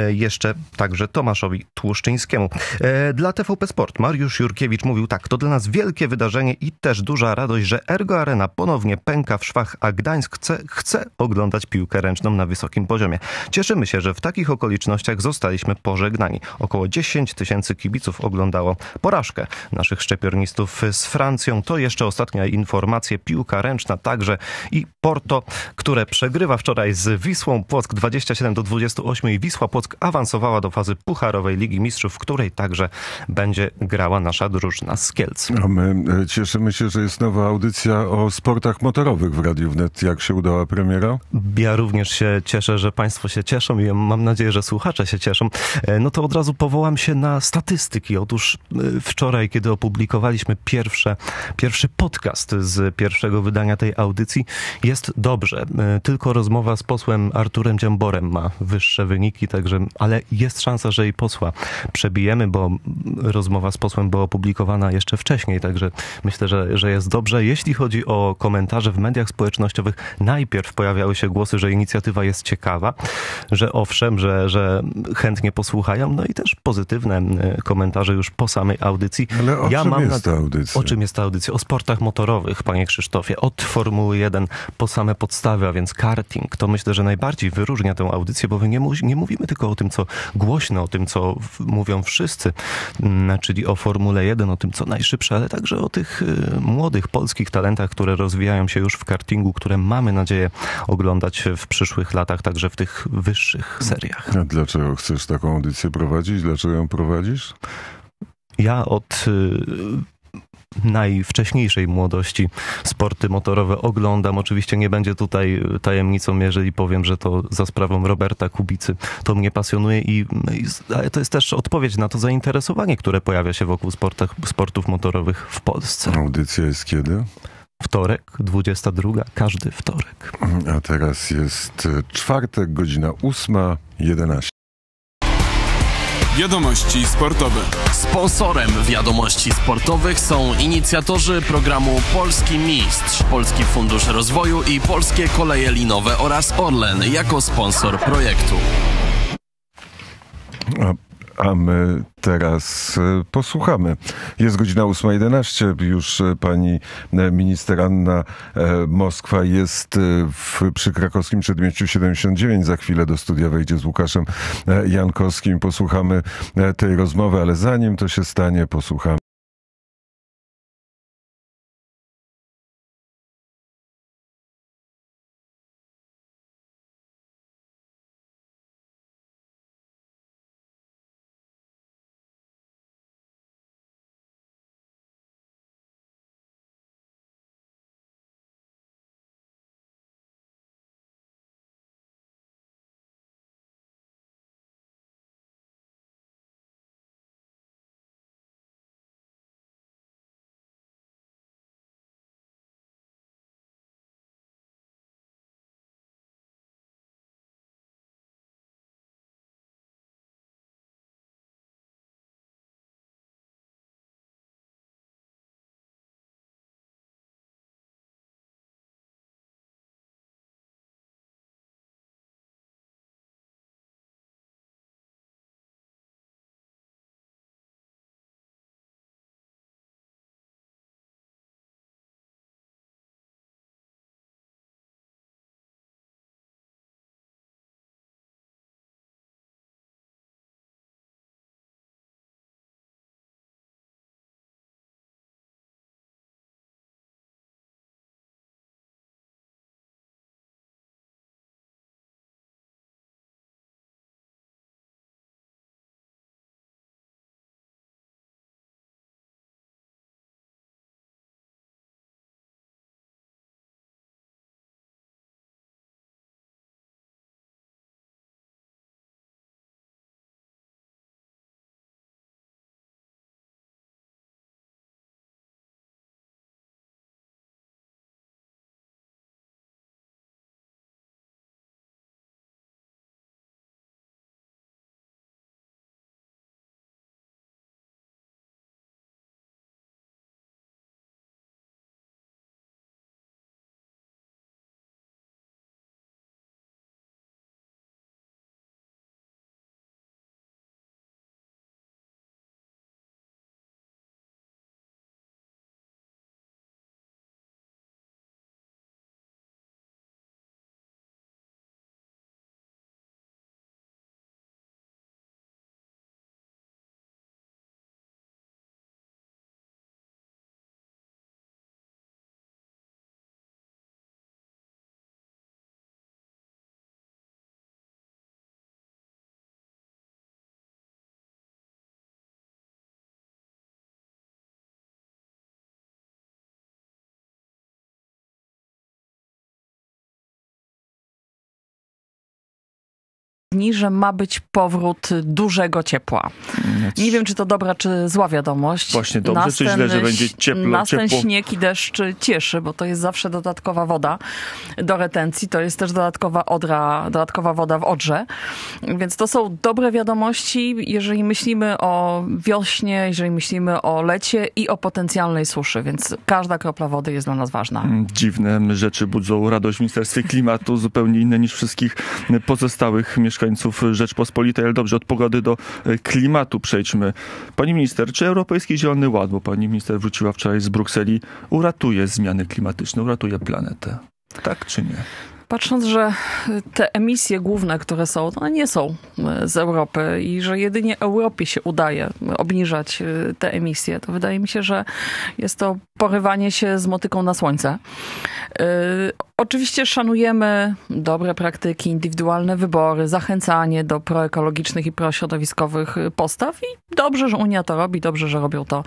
jeszcze także Tomaszowi Tłuszczyńskiemu. Dla TVP Sport Mariusz Jurkiewicz mówił tak: to dla nas wielkie wydarzenie i też duża radość, że Ergo Arena ponownie pęka w szwach, a Gdańsk chce oglądać piłkę ręczną na wysokim poziomie. Cieszymy się, że w takich okolicznościach zostaliśmy pożegnani. Około 10 000 kibiców oglądało porażkę naszych szczypiornistów z Francją. To jeszcze ostatnia informacja. Piłka ręczna także i Porto, które przegrywa wczoraj z Wisłą Płock 27-28 i Wisła Płock awansowała do fazy pucharowej Ligi Mistrzów, w której także będzie grała nasza drużyna z Kielc. No, my cieszymy się, że jest nowa audycja o sportach motorowych w Radiu Wnet. Jak się udała premiera? Ja również się cieszę, że Państwo się cieszą i mam nadzieję, że słuchacze się cieszą. No to od razu powołam się na statystyki. Otóż wczoraj, kiedy opublikowaliśmy pierwszy podcast z pierwszego wydania tej audycji, jest dobrze. Tylko rozmowa z posłem Arturem Dziamborem ma wyższe wyniki, także, ale jest szansa, że i posła przebijemy, bo rozmowa z posłem była opublikowana jeszcze wcześniej, także myślę, że jest dobrze. Jeśli chodzi o komentarze w mediach społecznościowych, najpierw pojawiały się głosy, że inicjatywa jest ciekawa, że owszem, że chętnie posłuchają, no i też pozytywne komentarze już po samej audycji. Ale o czym jest ta audycja? O czym jest ta audycja? O sportach motorowych, panie Krzysztofie, od Formuły 1 po same podstawy, a więc karting. To myślę, że najbardziej wyróżnia tę audycję, bo nie mówimy tylko o tym, co głośno, o tym, co mówią wszyscy, czyli o Formule 1, o tym, co najszybsze, ale także o tych młodych polskich talentach, które rozwijają się już w kartingu, które mamy nadzieję oglądać w przyszłych latach, także w tych wyższych seriach. A dlaczego chcesz taką audycję prowadzić? Dlaczego ją prowadzisz? Ja od najwcześniejszej młodości sporty motorowe oglądam. Oczywiście nie będzie tutaj tajemnicą, jeżeli powiem, że to za sprawą Roberta Kubicy. To mnie pasjonuje i to jest też odpowiedź na to zainteresowanie, które pojawia się wokół sportów motorowych w Polsce. Audycja jest kiedy? Wtorek, 22, każdy wtorek. A teraz jest czwartek, godzina 8:11. Wiadomości sportowe. Sponsorem wiadomości sportowych są inicjatorzy programu Polski Mistrz, Polski Fundusz Rozwoju i Polskie Koleje Linowe oraz Orlen jako sponsor projektu. A my teraz posłuchamy. Jest godzina 8:11. Już pani minister Anna Moskwa jest przy Krakowskim Przedmieściu 79. Za chwilę do studia wejdzie z Łukaszem Jankowskim. Posłuchamy tej rozmowy, ale zanim to się stanie, posłuchamy. dni, że ma być powrót dużego ciepła. Nie wiem, czy to dobra, czy zła wiadomość. Właśnie dobrze, czy źle, że będzie ciepło? Nas ten śnieg i deszcz cieszy, bo to jest zawsze dodatkowa woda do retencji. To jest też dodatkowa woda w Odrze. Więc to są dobre wiadomości, jeżeli myślimy o wiośnie, jeżeli myślimy o lecie i o potencjalnej suszy. Więc każda kropla wody jest dla nas ważna. Dziwne rzeczy budzą radość w Ministerstwie Klimatu, zupełnie inne niż wszystkich pozostałych mieszkańców Rzeczpospolitej. Ale dobrze, od pogody do klimatu przejdźmy. Pani minister, czy Europejski Zielony Ład, bo pani minister wróciła wczoraj z Brukseli, uratuje zmiany klimatyczne, uratuje planetę? Tak czy nie? Patrząc, że te emisje główne, które są, one nie są z Europy i że jedynie Europie się udaje obniżać te emisje, to wydaje mi się, że jest to porywanie się z motyką na słońce. Oczywiście szanujemy dobre praktyki, indywidualne wybory, zachęcanie do proekologicznych i prośrodowiskowych postaw i dobrze, że Unia to robi, dobrze, że robią to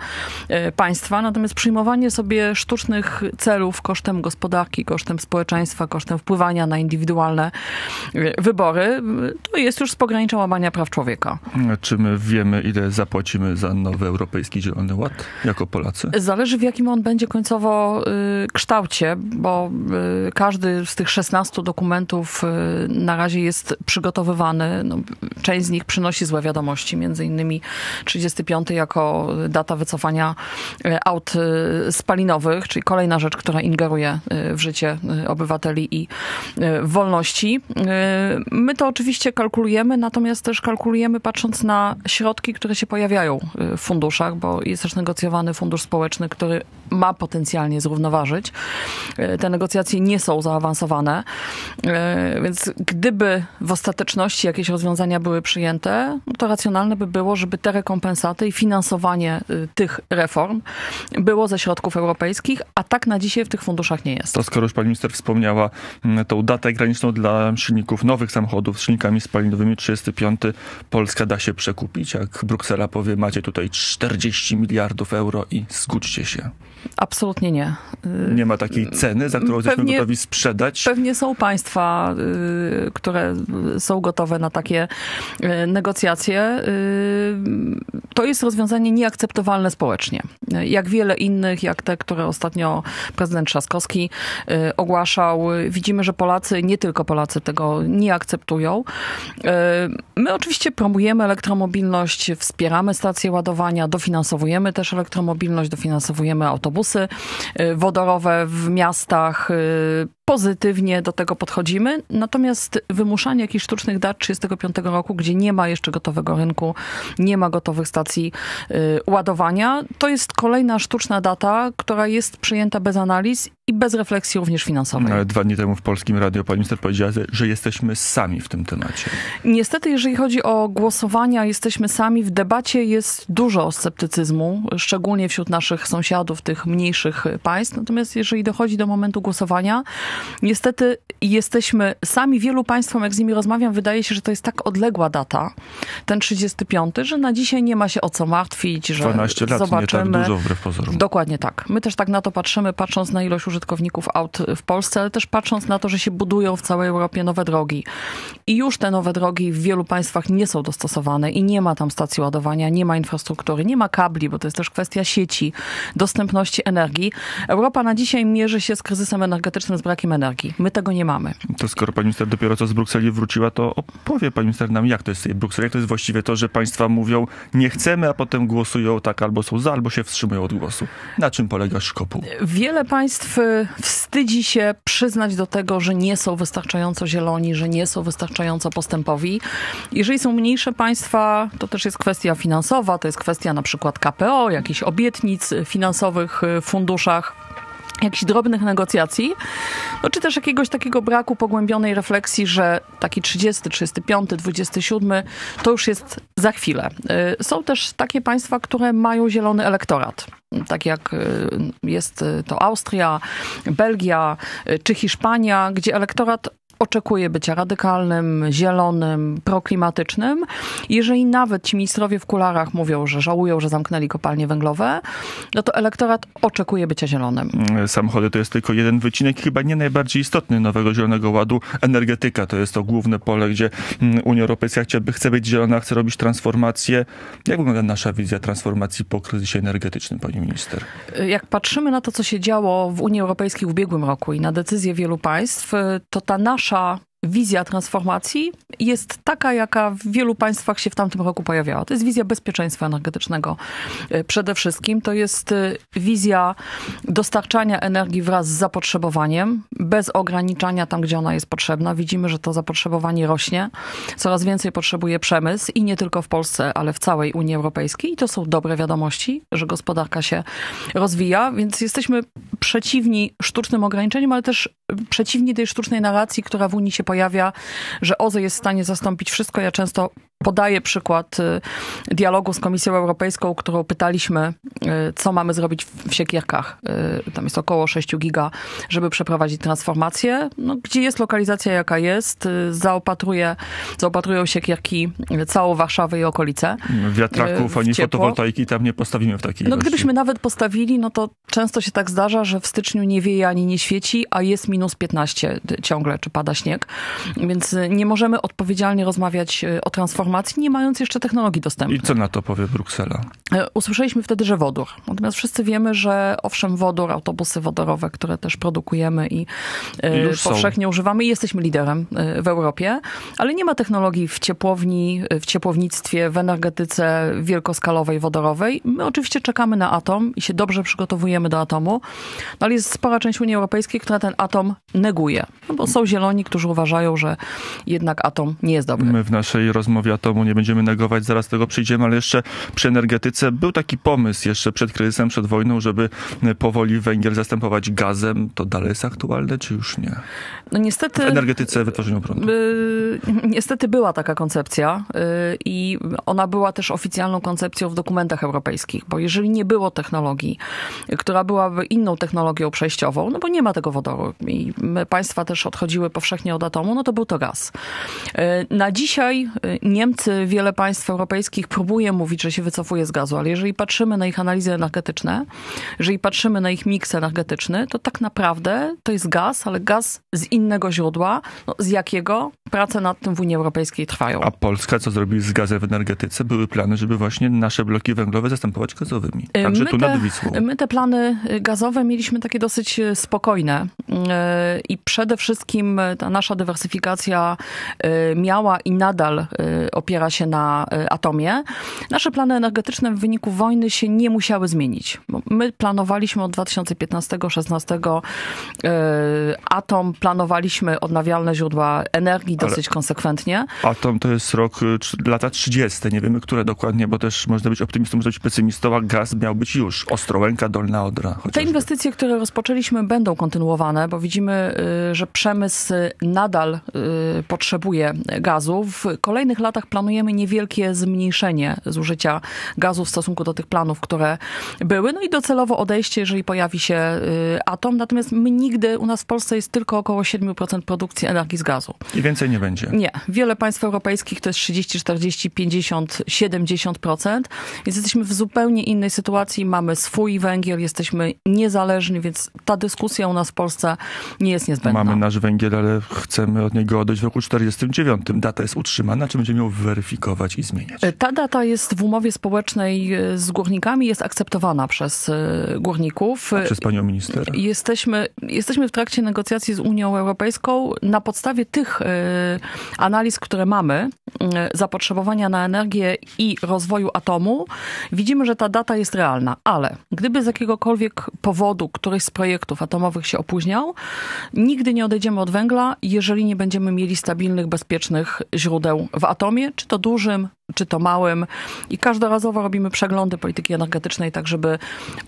państwa. Natomiast przyjmowanie sobie sztucznych celów kosztem gospodarki, kosztem społeczeństwa, kosztem wpływania na indywidualne wybory, to jest już z pogranicza łamania praw człowieka. Czy my wiemy, ile zapłacimy za nowy Europejski Zielony Ład jako Polacy? Zależy, w jakim on będzie końcowo kształcie, bo każdy z tych 16 dokumentów na razie jest przygotowywany. No, część z nich przynosi złe wiadomości, między innymi 35 jako data wycofania aut spalinowych, czyli kolejna rzecz, która ingeruje w życie obywateli i wolności. My to oczywiście kalkulujemy, natomiast też kalkulujemy patrząc na środki, które się pojawiają w funduszach, bo jest też negocjowany fundusz społeczny, który ma potencjalnie zrównoważyć. Te negocjacje nie są zaawansowane, więc gdyby w ostateczności jakieś rozwiązania były przyjęte, to racjonalne by było, żeby te rekompensaty i finansowanie tych reform było ze środków europejskich, a tak na dzisiaj w tych funduszach nie jest. To skoro już pani minister wspomniała tą datę graniczną dla silników nowych samochodów z silnikami spalinowymi 35, Polska da się przekupić, jak Bruksela powie, macie tutaj 40 miliardów euro i zgódźcie się. Absolutnie nie. Nie ma takiej ceny, za którą jesteśmy gotowi sprzedać? Pewnie są państwa, które są gotowe na takie negocjacje. To jest rozwiązanie nieakceptowalne społecznie. Jak wiele innych, jak te, które ostatnio prezydent Trzaskowski ogłaszał, widzimy, że Polacy, nie tylko Polacy, tego nie akceptują. My oczywiście promujemy elektromobilność, wspieramy stacje ładowania, dofinansowujemy też elektromobilność, dofinansowujemy autobusy wodorowe w miastach. Pozytywnie do tego podchodzimy, natomiast wymuszanie jakichś sztucznych dat 35 roku, gdzie nie ma jeszcze gotowego rynku, nie ma gotowych stacji ładowania, to jest kolejna sztuczna data, która jest przyjęta bez analiz i bez refleksji również finansowej. Ale 2 dni temu w Polskim Radio pani minister powiedziała, że jesteśmy sami w tym temacie. Niestety, jeżeli chodzi o głosowania, jesteśmy sami. W debacie jest dużo sceptycyzmu, szczególnie wśród naszych sąsiadów, tych mniejszych państw. Natomiast jeżeli dochodzi do momentu głosowania, niestety jesteśmy sami. Wielu państwom, jak z nimi rozmawiam, wydaje się, że to jest tak odległa data, ten 35, że na dzisiaj nie ma się o co martwić, że 12 lat, zobaczymy. Nie tak dużo wbrew pozorom. Dokładnie tak. My też tak na to patrzymy, patrząc na ilość użytkowników aut w Polsce, ale też patrząc na to, że się budują w całej Europie nowe drogi. I już te nowe drogi w wielu państwach nie są dostosowane i nie ma tam stacji ładowania, nie ma infrastruktury, nie ma kabli, bo to jest też kwestia sieci, dostępności energii. Europa na dzisiaj mierzy się z kryzysem energetycznym, z brakiem energii. My tego nie mamy. To skoro pani minister dopiero co z Brukseli wróciła, to opowie pani minister nam, jak to jest w tej Brukseli. Jak to jest właściwie to, że państwa mówią, nie chcemy, a potem głosują tak, albo są za, albo się wstrzymują od głosu. Na czym polega szkopuł? Wiele państw wstydzi się przyznać do tego, że nie są wystarczająco zieloni, że nie są wystarczająco postępowi. Jeżeli są mniejsze państwa, to też jest kwestia finansowa, to jest kwestia na przykład KPO, jakichś obietnic finansowych w funduszach, jakichś drobnych negocjacji, no, czy też jakiegoś takiego braku pogłębionej refleksji, że taki 30, 35, 27 to już jest za chwilę. Są też takie państwa, które mają zielony elektorat. Tak jak jest to Austria, Belgia czy Hiszpania, gdzie elektorat oczekuje bycia radykalnym, zielonym, proklimatycznym. Jeżeli nawet ci ministrowie w kularach mówią, że żałują, że zamknęli kopalnie węglowe, no to elektorat oczekuje bycia zielonym. Samochody to jest tylko jeden wycinek, chyba nie najbardziej istotny nowego Zielonego Ładu. Energetyka to jest to główne pole, gdzie Unia Europejska chce być zielona, chce robić transformację. Jak wygląda nasza wizja transformacji po kryzysie energetycznym, pani minister? Jak patrzymy na to, co się działo w Unii Europejskiej w ubiegłym roku i na decyzje wielu państw, to ta nasza wizja transformacji jest taka, jaka w wielu państwach się w tamtym roku pojawiała. To jest wizja bezpieczeństwa energetycznego. Przede wszystkim to jest wizja dostarczania energii wraz z zapotrzebowaniem, bez ograniczania tam, gdzie ona jest potrzebna. Widzimy, że to zapotrzebowanie rośnie. Coraz więcej potrzebuje przemysł i nie tylko w Polsce, ale w całej Unii Europejskiej. I to są dobre wiadomości, że gospodarka się rozwija, więc jesteśmy przeciwni sztucznym ograniczeniom, ale też przeciwni tej sztucznej narracji, która w Unii się pojawia, że OZE jest w stanie zastąpić wszystko. Ja często podaję przykład dialogu z Komisją Europejską, którą pytaliśmy, co mamy zrobić w siekierkach. Tam jest około 6 giga, żeby przeprowadzić transformację. No, gdzie jest lokalizacja, jaka jest, zaopatrują siekierki całą Warszawę i okolice. Wiatraków ani fotowoltaiki tam nie postawimy w takiej ilości. Gdybyśmy nawet postawili, no to często się tak zdarza, że w styczniu nie wieje ani nie świeci, a jest minus 15 ciągle, czy pada śnieg. Więc nie możemy odpowiedzialnie rozmawiać o transformacji, nie mając jeszcze technologii dostępnych. I co na to powie Bruksela? Usłyszeliśmy wtedy, że wodór. Natomiast wszyscy wiemy, że owszem, wodór, autobusy wodorowe, które też produkujemy i powszechnie używamy i jesteśmy liderem w Europie, ale nie ma technologii w ciepłowni, w ciepłownictwie, w energetyce wielkoskalowej, wodorowej. My oczywiście czekamy na atom i się dobrze przygotowujemy do atomu, no ale jest spora część Unii Europejskiej, która ten atom neguje. No bo są zieloni, którzy uważają, że jednak atom nie jest dobry. My w naszej rozmowie atomu nie będziemy negować, zaraz do tego przyjdziemy, ale jeszcze przy energetyce był taki pomysł jeszcze przed kryzysem, przed wojną, żeby powoli węgiel zastępować gazem. To dalej jest aktualne, czy już nie? No niestety... W energetyce, wytworzeniu prądu. Niestety była taka koncepcja i ona była też oficjalną koncepcją w dokumentach europejskich, bo jeżeli nie było technologii, która byłaby inną technologią przejściową, no bo nie ma tego wodoru i państwa też odchodziły powszechnie od atomu, no to był to gaz. Na dzisiaj Niemcy, wiele państw europejskich próbuje mówić, że się wycofuje z gazu, ale jeżeli patrzymy na ich analizy energetyczne, jeżeli patrzymy na ich miks energetyczny, to tak naprawdę to jest gaz, ale gaz z innego źródła, no z jakiego prace nad tym w Unii Europejskiej trwają. A Polska co zrobi z gazem w energetyce? Były plany, żeby właśnie nasze bloki węglowe zastępować gazowymi, także tu nad Wisłą. My te plany gazowe mieliśmy takie dosyć spokojne i przede wszystkim ta nasza dywersyfikacja miała i nadal opiera się na atomie. Nasze plany energetyczne w wyniku wojny się nie musiały zmienić. My planowaliśmy od 2015-2016 atom, planowaliśmy odnawialne źródła energii dosyć konsekwentnie. Atom to jest lata 30. Nie wiemy, które dokładnie, bo też można być optymistą, można być pesymistą, a gaz miał być już. Ostrołęka, Dolna Odra. Te inwestycje, które rozpoczęliśmy, będą kontynuowane, bo widzimy, że przemysł nadal potrzebuje gazu. W kolejnych latach planujemy niewielkie zmniejszenie zużycia gazu w stosunku do tych planów, które były. No i docelowo odejście, jeżeli pojawi się atom. Natomiast my nigdy, u nas w Polsce jest tylko około 7% produkcji energii z gazu. I więcej nie będzie. Nie. Wiele państw europejskich to jest 30, 40, 50, 70%. Więc jesteśmy w zupełnie innej sytuacji. Mamy swój węgiel, jesteśmy niezależni, więc ta dyskusja u nas w Polsce nie jest niezbędna. Mamy nasz węgiel, ale chcemy od niego odejść w roku 49. Data jest utrzymana, czy będziemy ją weryfikować i zmieniać? Ta data jest w umowie społecznej z górnikami, jest akceptowana przez górników. A przez panią minister. Jesteśmy w trakcie negocjacji z Unią Europejską. Na podstawie tych analiz, które mamy, zapotrzebowania na energię i rozwoju atomu, widzimy, że ta data jest realna. Ale gdyby z jakiegokolwiek powodu któryś z projektów atomowych się opóźniał, nigdy nie odejdziemy od węgla, jeżeli nie będziemy mieli stabilnych, bezpiecznych źródeł w atomie, czy to dużym, czy to małym. I każdorazowo robimy przeglądy polityki energetycznej, tak żeby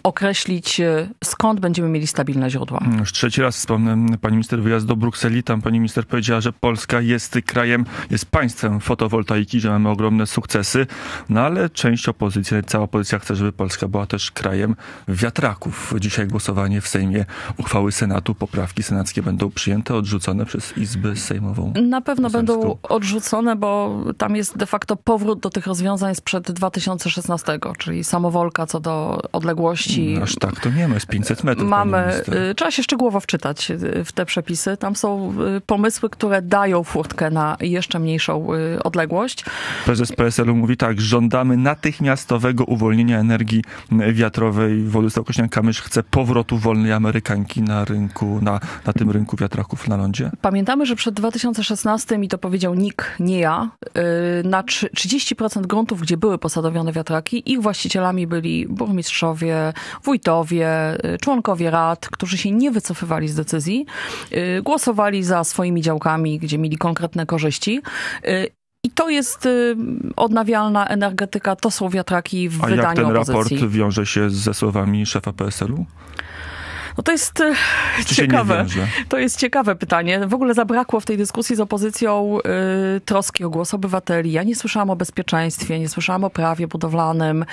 określić, skąd będziemy mieli stabilne źródła. Już trzeci raz wspomnę pani minister wyjazd do Brukseli. Tam pani minister powiedziała, że Polska jest krajem, jest państwem fotowoltaiki, że mamy ogromne sukcesy, no ale część opozycji, cała opozycja chce, żeby Polska była też krajem wiatraków. Dzisiaj głosowanie w Sejmie, uchwały Senatu, poprawki senackie będą przyjęte, odrzucone przez Izbę Sejmową. Na pewno będą odrzucone, bo tam jest de facto powrót do tych rozwiązań sprzed 2016, czyli samowolka co do odległości. Aż tak, to nie ma, jest 500 metrów. Mamy, trzeba się szczegółowo wczytać w te przepisy. Tam są pomysły, które dają furtkę na jeszcze mniejszą odległość. Prezes PSL-u mówi tak, żądamy natychmiastowego uwolnienia energii wiatrowej. Władysław Kośniak-Kamysz chce powrotu wolnej Amerykanki na rynku, na tym rynku wiatraków na lądzie. Pamiętamy, że przed 2016, i to powiedział NIK, nie ja, na 30% gruntów, gdzie były posadowione wiatraki, ich właścicielami byli burmistrzowie, wójtowie, członkowie rad, którzy się nie wycofywali z decyzji, głosowali za swoimi działkami, gdzie mieli konkretne korzyści. I to jest odnawialna energetyka, to są wiatraki w wydaniu opozycji. A jak ten raport wiąże się ze słowami szefa PSL-u? No to jest ciekawe. To jest ciekawe pytanie. W ogóle zabrakło w tej dyskusji z opozycją troski o głos obywateli. Ja nie słyszałam o bezpieczeństwie, nie słyszałam o prawie budowlanym,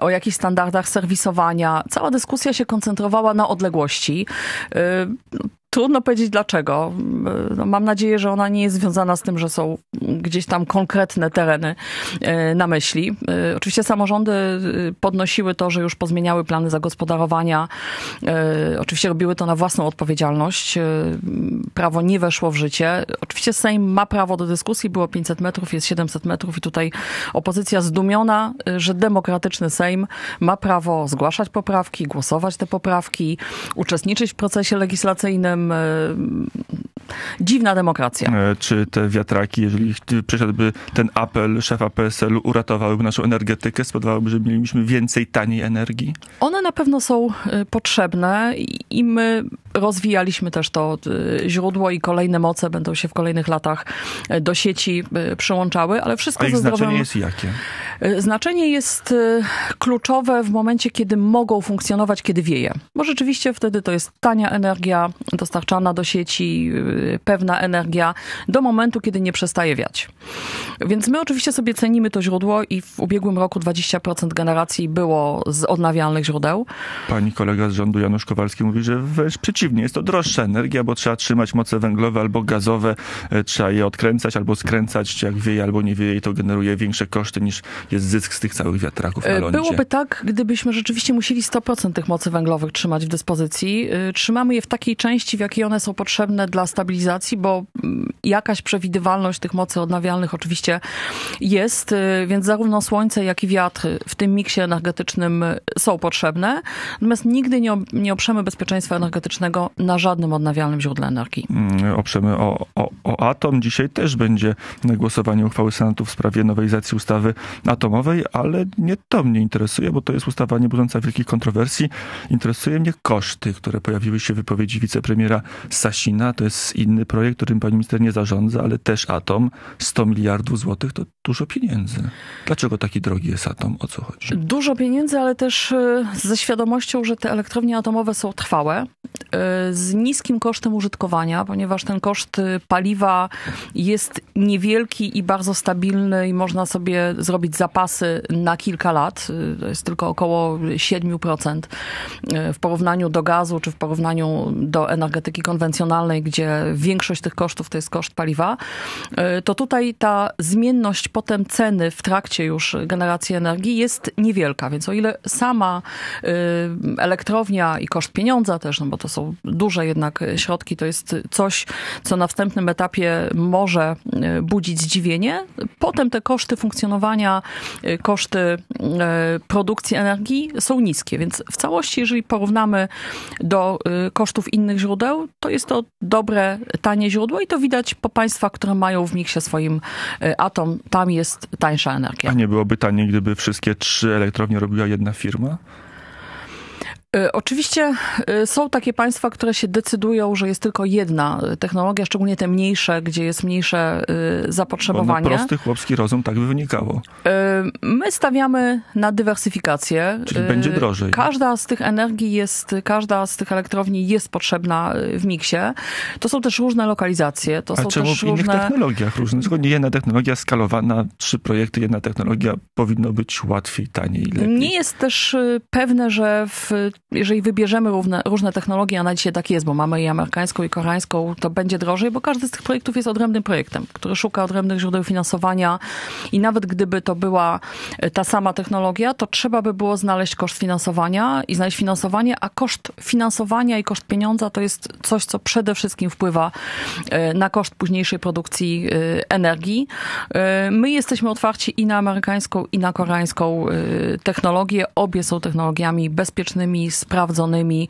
o jakichś standardach serwisowania. Cała dyskusja się koncentrowała na odległości. Trudno powiedzieć dlaczego. Mam nadzieję, że ona nie jest związana z tym, że są gdzieś tam konkretne tereny na myśli. Oczywiście samorządy podnosiły to, że już pozmieniały plany zagospodarowania. Oczywiście robiły to na własną odpowiedzialność. Prawo nie weszło w życie. Oczywiście Sejm ma prawo do dyskusji. Było 500 metrów, jest 700 metrów i tutaj opozycja zdumiona, że demokratyczny Sejm ma prawo zgłaszać poprawki, głosować te poprawki, uczestniczyć w procesie legislacyjnym. Dziwna demokracja. Czy te wiatraki, jeżeli przyszedłby ten apel szefa PSL-u, uratowałyby naszą energetykę, spowodowałyby, że mielibyśmy więcej taniej energii? One na pewno są potrzebne i my rozwijaliśmy też to źródło i kolejne moce będą się w kolejnych latach do sieci przyłączały, ale wszystko ze zdrowym... Znaczenie jest jakie? Znaczenie jest kluczowe w momencie, kiedy mogą funkcjonować, kiedy wieje. Bo rzeczywiście wtedy to jest tania energia dostarczana do sieci, pewna energia do momentu, kiedy nie przestaje wiać. Więc my oczywiście sobie cenimy to źródło i w ubiegłym roku 20% generacji było z odnawialnych źródeł. Pani kolega z rządu Janusz Kowalski mówi, że wręcz przeciwnie, jest to droższa energia, bo trzeba trzymać moce węglowe albo gazowe, trzeba je odkręcać albo skręcać, czy jak wieje albo nie wieje i to generuje większe koszty niż jest zysk z tych całych wiatraków na lądzie. Byłoby tak, gdybyśmy rzeczywiście musieli 100% tych mocy węglowych trzymać w dyspozycji. Trzymamy je w takiej części, w jakiej one są potrzebne dla stabilizacji, bo jakaś przewidywalność tych mocy odnawialnych oczywiście jest, więc zarówno słońce, jak i wiatr w tym miksie energetycznym są potrzebne. Natomiast nigdy nie oprzemy bezpieczeństwa energetycznego na żadnym odnawialnym źródle energii. Oprzemy o atom. Dzisiaj też będzie głosowanie uchwały Senatu w sprawie nowelizacji ustawy atomowej, ale nie to mnie interesuje, bo to jest ustawa niebudząca wielkich kontrowersji. Interesuje mnie koszty, które pojawiły się w wypowiedzi wicepremiera Sasina. To jest inny projekt, którym pani minister nie zarządza, ale też atom. 100 miliardów złotych to dużo pieniędzy. Dlaczego taki drogi jest atom? O co chodzi? Dużo pieniędzy, ale też ze świadomością, że te elektrownie atomowe są trwałe, z niskim kosztem użytkowania, ponieważ ten koszt paliwa jest niewielki i bardzo stabilny i można sobie zrobić zapasy na kilka lat. To jest tylko około 7% w porównaniu do gazu, czy w porównaniu do energetyki konwencjonalnej, gdzie większość tych kosztów to jest koszt paliwa. To tutaj ta zmienność potem ceny w trakcie już generacji energii jest niewielka, więc o ile sama elektrownia i koszt pieniądza też, no bo to są duże jednak środki, to jest coś, co na wstępnym etapie może budzić zdziwienie. Potem te koszty funkcjonowania, koszty produkcji energii są niskie, więc w całości, jeżeli porównamy do kosztów innych źródeł, to jest to dobre, tanie źródło i to widać po państwach, które mają w miksie swoim atom, tam jest tańsza energia. A nie byłoby taniej, gdyby wszystkie trzy elektrownie robiła jedna firma? Oczywiście są takie państwa, które się decydują, że jest tylko jedna technologia, szczególnie te mniejsze, gdzie jest mniejsze zapotrzebowanie. Bo na prosty chłopski rozum tak by wynikało. My stawiamy na dywersyfikację. Czyli będzie drożej. Każda z tych energii jest, każda z tych elektrowni jest potrzebna w miksie. To są też różne lokalizacje. To są też różne... w innych technologiach różnych? Zgodnie jedna technologia skalowana, 3 projekty, jedna technologia, powinno być łatwiej, taniej i lepiej. Nie jest też pewne, że jeżeli wybierzemy różne technologie, a na dzisiaj tak jest, bo mamy i amerykańską, i koreańską, to będzie drożej, bo każdy z tych projektów jest odrębnym projektem, który szuka odrębnych źródeł finansowania i nawet gdyby to była ta sama technologia, to trzeba by było znaleźć koszt finansowania i znaleźć finansowanie, a koszt finansowania i koszt pieniądza to jest coś, co przede wszystkim wpływa na koszt późniejszej produkcji energii. My jesteśmy otwarci i na amerykańską, i na koreańską technologię. Obie są technologiami bezpiecznymi, sprawdzonymi,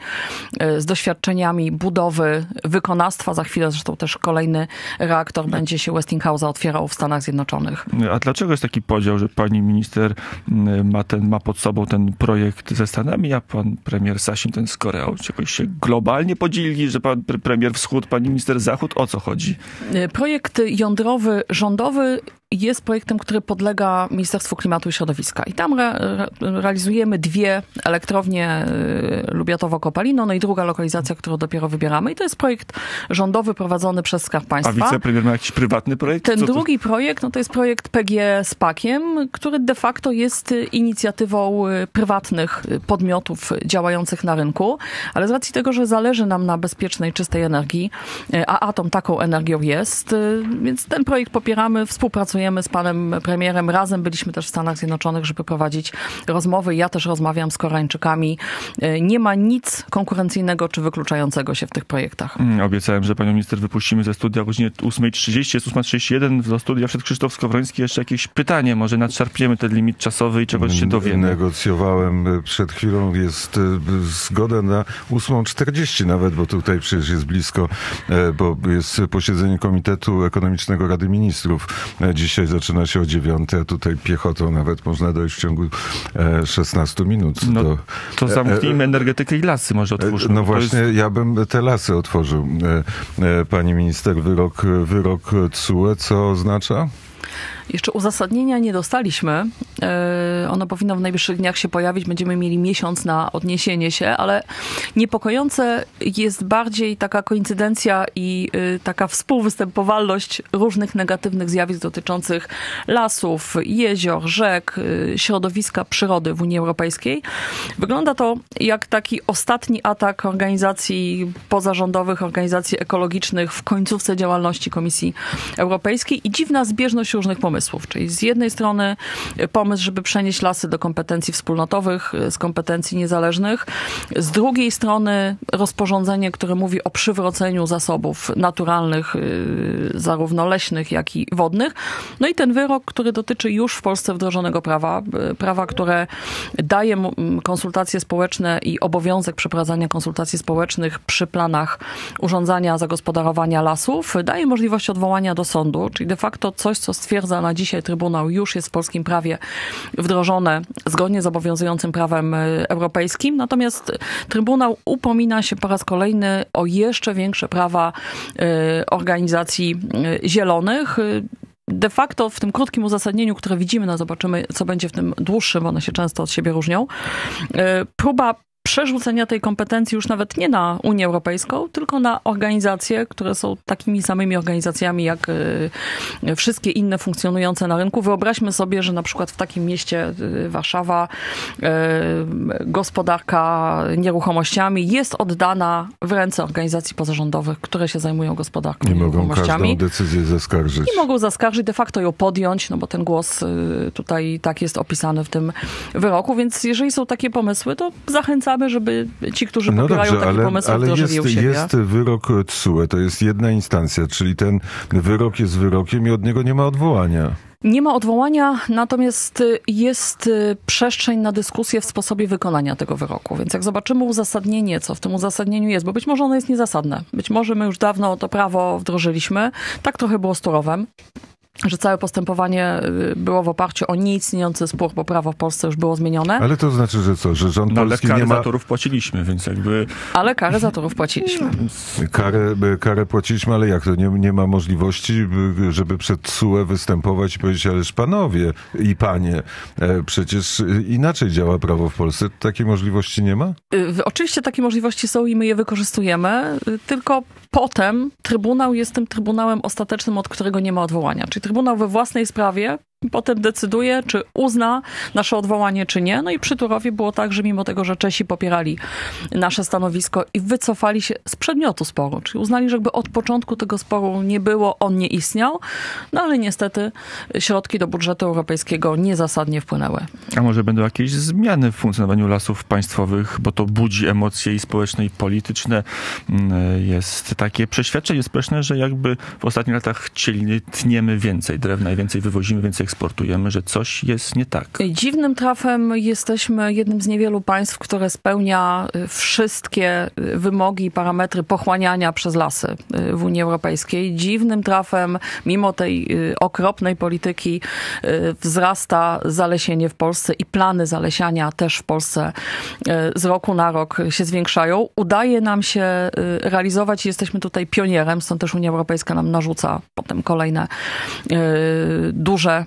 z doświadczeniami budowy, wykonawstwa. Za chwilę zresztą też kolejny reaktor będzie się Westinghouse'a otwierał w Stanach Zjednoczonych. A dlaczego jest taki podział, że pani minister ma pod sobą ten projekt ze Stanami, a pan premier Sasin ten z Koreą? Czy jakoś się globalnie podzielili, że pan premier Wschód, pani minister Zachód? O co chodzi? Projekt jądrowy rządowy jest projektem, który podlega Ministerstwu Klimatu i Środowiska. I tam realizujemy 2 elektrownie Lubiatowo-Kopalino, no i druga lokalizacja, którą dopiero wybieramy. I to jest projekt rządowy prowadzony przez Skarb Państwa. A wicepremier ma jakiś prywatny projekt? Ten drugi projekt, no to jest projekt PGE z Pakiem, który de facto jest inicjatywą prywatnych podmiotów działających na rynku, ale z racji tego, że zależy nam na bezpiecznej, czystej energii, a atom taką energią jest, więc ten projekt popieramy, współpracujemy z panem premierem. Razem byliśmy też w Stanach Zjednoczonych, żeby prowadzić rozmowy. Ja też rozmawiam z Koreańczykami. Nie ma nic konkurencyjnego czy wykluczającego się w tych projektach. Obiecałem, że panią minister wypuścimy ze studia o godzinie 8:30. Jest 8:31. Do studia wszedł Krzysztof Skowroński. Jeszcze jakieś pytanie. Może nadszarpniemy ten limit czasowy i czegoś się dowiemy. Negocjowałem przed chwilą. Jest zgoda na 8:40 nawet, bo tutaj przecież jest blisko, bo jest posiedzenie Komitetu Ekonomicznego Rady Ministrów. Dzisiaj zaczyna się o 9:00, a tutaj piechotą nawet można dojść w ciągu 16 minut. No, to zamknijmy energetykę i lasy może otwórzmy. No właśnie, ja bym te lasy otworzył. Pani minister, wyrok TSUE, co oznacza? Jeszcze uzasadnienia nie dostaliśmy. Ono powinno w najbliższych dniach się pojawić. Będziemy mieli miesiąc na odniesienie się, ale niepokojące jest bardziej taka koincydencja i taka współwystępowalność różnych negatywnych zjawisk dotyczących lasów, jezior, rzek, środowiska, przyrody w Unii Europejskiej. Wygląda to jak taki ostatni atak organizacji pozarządowych, organizacji ekologicznych w końcówce działalności Komisji Europejskiej i dziwna zbieżność różnych pomysłów, czyli z jednej strony pomysł, żeby przenieść lasy do kompetencji wspólnotowych, z kompetencji niezależnych, z drugiej strony rozporządzenie, które mówi o przywróceniu zasobów naturalnych, zarówno leśnych, jak i wodnych. No i ten wyrok, który dotyczy już w Polsce wdrożonego prawa, które daje konsultacje społeczne i obowiązek przeprowadzania konsultacji społecznych przy planach urządzania, zagospodarowania lasów, daje możliwość odwołania do sądu, czyli de facto coś, co stwierdza na dzisiaj Trybunał, już jest w polskim prawie wdrożone zgodnie z obowiązującym prawem europejskim. Natomiast Trybunał upomina się po raz kolejny o jeszcze większe prawa organizacji zielonych. De facto w tym krótkim uzasadnieniu, które widzimy, no zobaczymy, co będzie w tym dłuższym, one się często od siebie różnią, próba przerzucenia tej kompetencji już nawet nie na Unię Europejską, tylko na organizacje, które są takimi samymi organizacjami jak wszystkie inne funkcjonujące na rynku. Wyobraźmy sobie, że na przykład w takim mieście Warszawa gospodarka nieruchomościami jest oddana w ręce organizacji pozarządowych, które się zajmują gospodarką nieruchomościami. Mogą każdą decyzję zaskarżyć. I mogą zaskarżyć, de facto ją podjąć, no bo ten głos tutaj tak jest opisany w tym wyroku, więc jeżeli są takie pomysły, to zachęcamy, żeby ci, którzy popierają takie pomysły, wdrożyli u siebie. Jest wyrok TSUE, to jest jedna instancja, czyli ten wyrok jest wyrokiem i od niego nie ma odwołania. Nie ma odwołania, natomiast jest przestrzeń na dyskusję w sposobie wykonania tego wyroku. Więc jak zobaczymy uzasadnienie, co w tym uzasadnieniu jest, bo być może ono jest niezasadne. Być może my już dawno to prawo wdrożyliśmy. Tak trochę było z Turowem. że całe postępowanie było w oparciu o nieistniejący spór, bo prawo w Polsce już było zmienione. Ale to znaczy, że co? Że rząd polski nie ma... Ale kary za Turów płaciliśmy, więc jakby... Ale kary za Turów płaciliśmy. Karę płaciliśmy, ale jak to? Nie ma możliwości, żeby przed TSUE występować i powiedzieć, ależ panowie i panie, przecież inaczej działa prawo w Polsce. Takiej możliwości nie ma? Oczywiście takie możliwości są i my je wykorzystujemy, tylko potem Trybunał jest tym Trybunałem ostatecznym, od którego nie ma odwołania. Czyli Trybunał we własnej sprawie potem decyduje, czy uzna nasze odwołanie, czy nie. No i przy Turowie było tak, że mimo tego, że Czesi popierali nasze stanowisko i wycofali się z przedmiotu sporu, czyli uznali, że jakby od początku tego sporu nie było, on nie istniał, no ale niestety środki do budżetu europejskiego niezasadnie wpłynęły. A może będą jakieś zmiany w funkcjonowaniu lasów państwowych, bo to budzi emocje i społeczne, i polityczne. Jest takie przeświadczenie społeczne, że jakby w ostatnich latach tniemy więcej drewna i więcej wywozimy, więcej eksportujemy, że coś jest nie tak. Dziwnym trafem jesteśmy jednym z niewielu państw, które spełnia wszystkie wymogi i parametry pochłaniania przez lasy w Unii Europejskiej. Dziwnym trafem, mimo tej okropnej polityki, wzrasta zalesienie w Polsce i plany zalesiania też w Polsce z roku na rok się zwiększają. Udaje nam się realizować i jesteśmy tutaj pionierem, stąd też Unia Europejska nam narzuca potem kolejne duże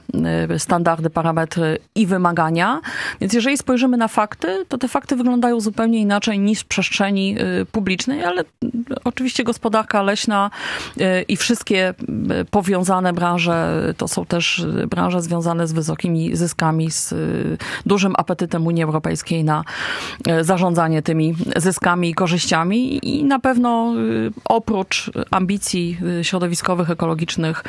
standardy, parametry i wymagania. Więc jeżeli spojrzymy na fakty, to te fakty wyglądają zupełnie inaczej niż w przestrzeni publicznej, ale oczywiście gospodarka leśna i wszystkie powiązane branże to są też branże związane z wysokimi zyskami, z dużym apetytem Unii Europejskiej na zarządzanie tymi zyskami i korzyściami i na pewno oprócz ambicji środowiskowych, ekologicznych,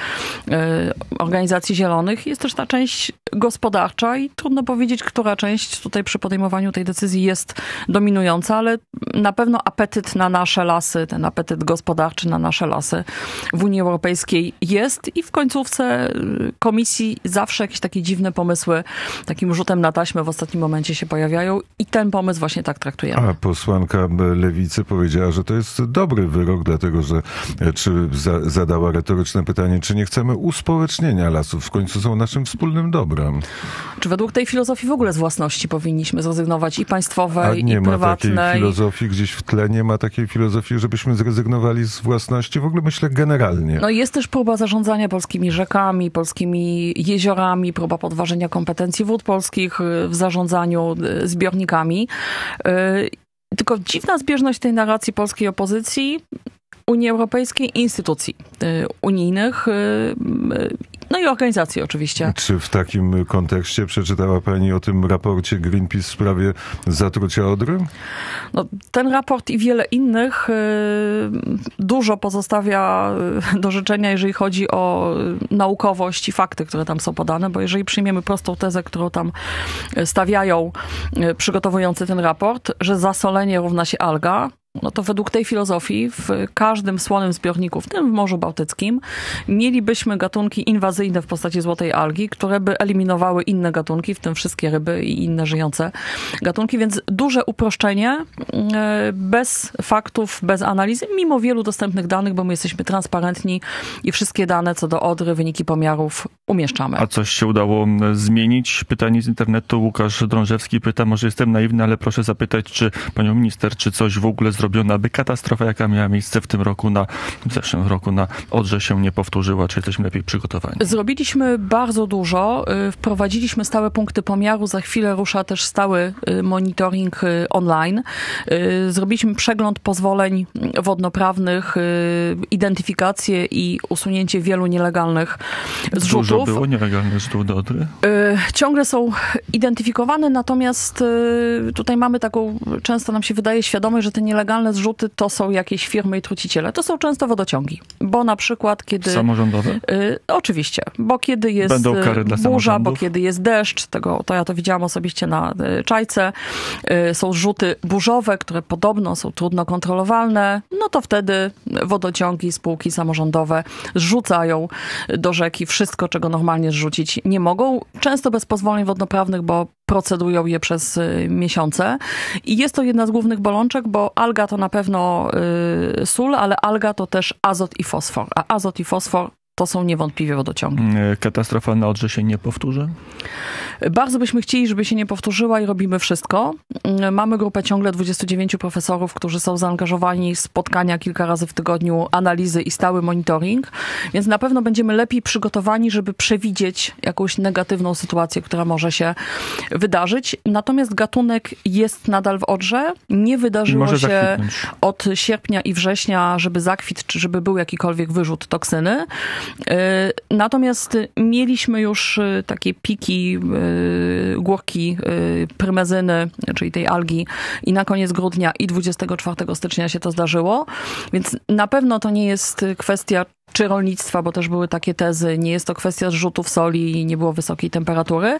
organizacji zielonych, jest też ta część gospodarcza i trudno powiedzieć, która część tutaj przy podejmowaniu tej decyzji jest dominująca, ale na pewno apetyt na nasze lasy, ten apetyt gospodarczy na nasze lasy w Unii Europejskiej jest i w końcówce komisji zawsze jakieś takie dziwne pomysły takim rzutem na taśmę w ostatnim momencie się pojawiają i ten pomysł właśnie tak traktujemy. A posłanka Lewicy powiedziała, że to jest dobry wyrok, dlatego że zadała retoryczne pytanie, czy nie chcemy uspołecznienia lasów. W końcu są naszym wspólnym dobrem. Czy według tej filozofii w ogóle z własności powinniśmy zrezygnować i państwowej, i prywatnej? Nie ma takiej filozofii, gdzieś w tle nie ma takiej filozofii, żebyśmy zrezygnowali z własności. W ogóle myślę generalnie. No jest też próba zarządzania polskimi rzekami, polskimi jeziorami, próba podważenia kompetencji wód polskich w zarządzaniu zbiornikami. Tylko dziwna zbieżność tej narracji polskiej opozycji, Unii Europejskiej, instytucji unijnych no i organizacji oczywiście. Czy w takim kontekście przeczytała pani o tym raporcie Greenpeace w sprawie zatrucia Odry? No, ten raport i wiele innych dużo pozostawia do życzenia, jeżeli chodzi o naukowość i fakty, które tam są podane, bo jeżeli przyjmiemy prostą tezę, którą tam stawiają przygotowujący ten raport, że zasolenie równa się alga, no to według tej filozofii w każdym słonym zbiorniku, w tym w Morzu Bałtyckim, mielibyśmy gatunki inwazyjne w postaci złotej algi, które by eliminowały inne gatunki, w tym wszystkie ryby i inne żyjące gatunki, więc duże uproszczenie bez faktów, bez analizy, mimo wielu dostępnych danych, bo my jesteśmy transparentni i wszystkie dane co do Odry, wyniki pomiarów umieszczamy. A coś się udało zmienić? Pytanie z internetu. Łukasz Drążewski pyta, może jestem naiwny, ale proszę zapytać, czy panią minister, czy coś w ogóle zrobiona, by katastrofa, jaka miała miejsce w tym roku, w zeszłym roku na Odrze się nie powtórzyła? Czy jesteśmy lepiej przygotowani? Zrobiliśmy bardzo dużo. Wprowadziliśmy stałe punkty pomiaru. Za chwilę rusza też stały monitoring online. Zrobiliśmy przegląd pozwoleń wodnoprawnych, identyfikację i usunięcie wielu nielegalnych zrzutów. Dużo było nielegalnych zrzutów do Odry? Ciągle są identyfikowane, natomiast tutaj mamy taką, często nam się wydaje, świadomość, że te nielegalne zrzuty to są jakieś firmy i truciciele. To są często wodociągi, bo na przykład kiedy... Samorządowe? Oczywiście, bo kiedy jest burza, bo kiedy jest deszcz, to ja to widziałam osobiście na Czajce, są zrzuty burzowe, które podobno są trudno kontrolowalne, no to wtedy wodociągi, spółki samorządowe zrzucają do rzeki wszystko, czego normalnie zrzucić nie mogą. Często bez pozwoleń wodnoprawnych, bo procedują je przez miesiące. I jest to jedna z głównych bolączek, bo alga to na pewno sól, ale alga to też azot i fosfor. A azot i fosfor to są niewątpliwie wodociągi. Katastrofa na Odrze się nie powtórzy? Bardzo byśmy chcieli, żeby się nie powtórzyła i robimy wszystko. Mamy grupę ciągle 29 profesorów, którzy są zaangażowani w spotkania kilka razy w tygodniu, analizy i stały monitoring, więc na pewno będziemy lepiej przygotowani, żeby przewidzieć jakąś negatywną sytuację, która może się wydarzyć. Natomiast gatunek jest nadal w Odrze. Nie wydarzyło się zakwitnąć od sierpnia i września, żeby zakwit, czy żeby był jakikolwiek wyrzut toksyny. Natomiast mieliśmy już takie piki górki prymezyny, czyli tej algi i na koniec grudnia i 24 stycznia się to zdarzyło, więc na pewno to nie jest kwestia czy rolnictwa, bo też były takie tezy, nie jest to kwestia zrzutów soli i nie było wysokiej temperatury,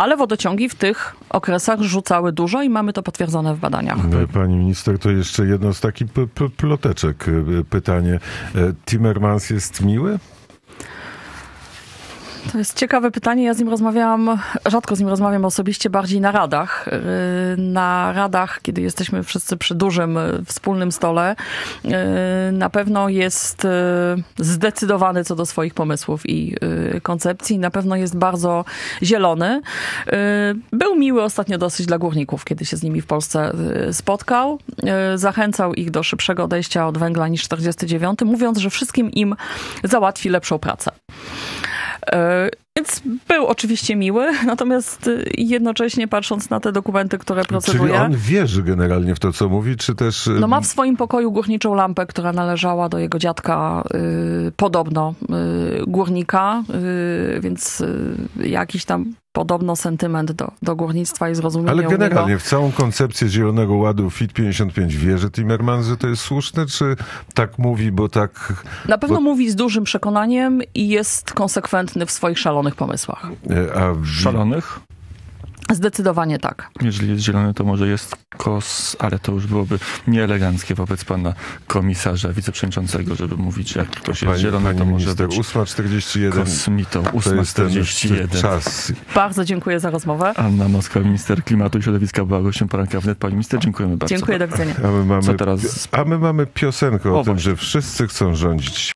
ale wodociągi w tych okresach rzucały dużo i mamy to potwierdzone w badaniach. Pani minister, to jeszcze jedno z takich ploteczek pytanie. Timmermans jest miły? To jest ciekawe pytanie. Ja z nim rozmawiałam, rzadko z nim rozmawiam osobiście, bardziej na radach. Na radach, kiedy jesteśmy wszyscy przy dużym, wspólnym stole, na pewno jest zdecydowany co do swoich pomysłów i koncepcji. Na pewno jest bardzo zielony. Był miły ostatnio dosyć dla górników, kiedy się z nimi w Polsce spotkał. Zachęcał ich do szybszego odejścia od węgla niż 49, mówiąc, że wszystkim im załatwi lepszą pracę. Więc był oczywiście miły, natomiast jednocześnie patrząc na te dokumenty, które proceduje... Czyli on wierzy generalnie w to, co mówi, czy też... No ma w swoim pokoju górniczą lampę, która należała do jego dziadka, podobno górnika, więc jakiś tam podobno sentyment do górnictwa i zrozumienia. Ale generalnie w całą koncepcję Zielonego Ładu Fit 55 wierzy Timmermans, że to jest słuszne, czy tak mówi, bo tak... Na pewno mówi z dużym przekonaniem i jest konsekwentny w swoich szalonych pomysłach. Szalonych? Zdecydowanie tak. Jeżeli jest zielony, to może jest kos, ale to już byłoby nieeleganckie wobec pana komisarza, wiceprzewodniczącego, żeby mówić, jak ktoś jest zielony, to może być 8:41. kosmitą. 8:41. Czas. Bardzo dziękuję za rozmowę. Anna Moskwa, minister klimatu i środowiska, była gościem poranka wnet. Pani minister, dziękujemy bardzo. Dziękuję, do widzenia. A my mamy piosenkę o tym, właśnie, że wszyscy chcą rządzić.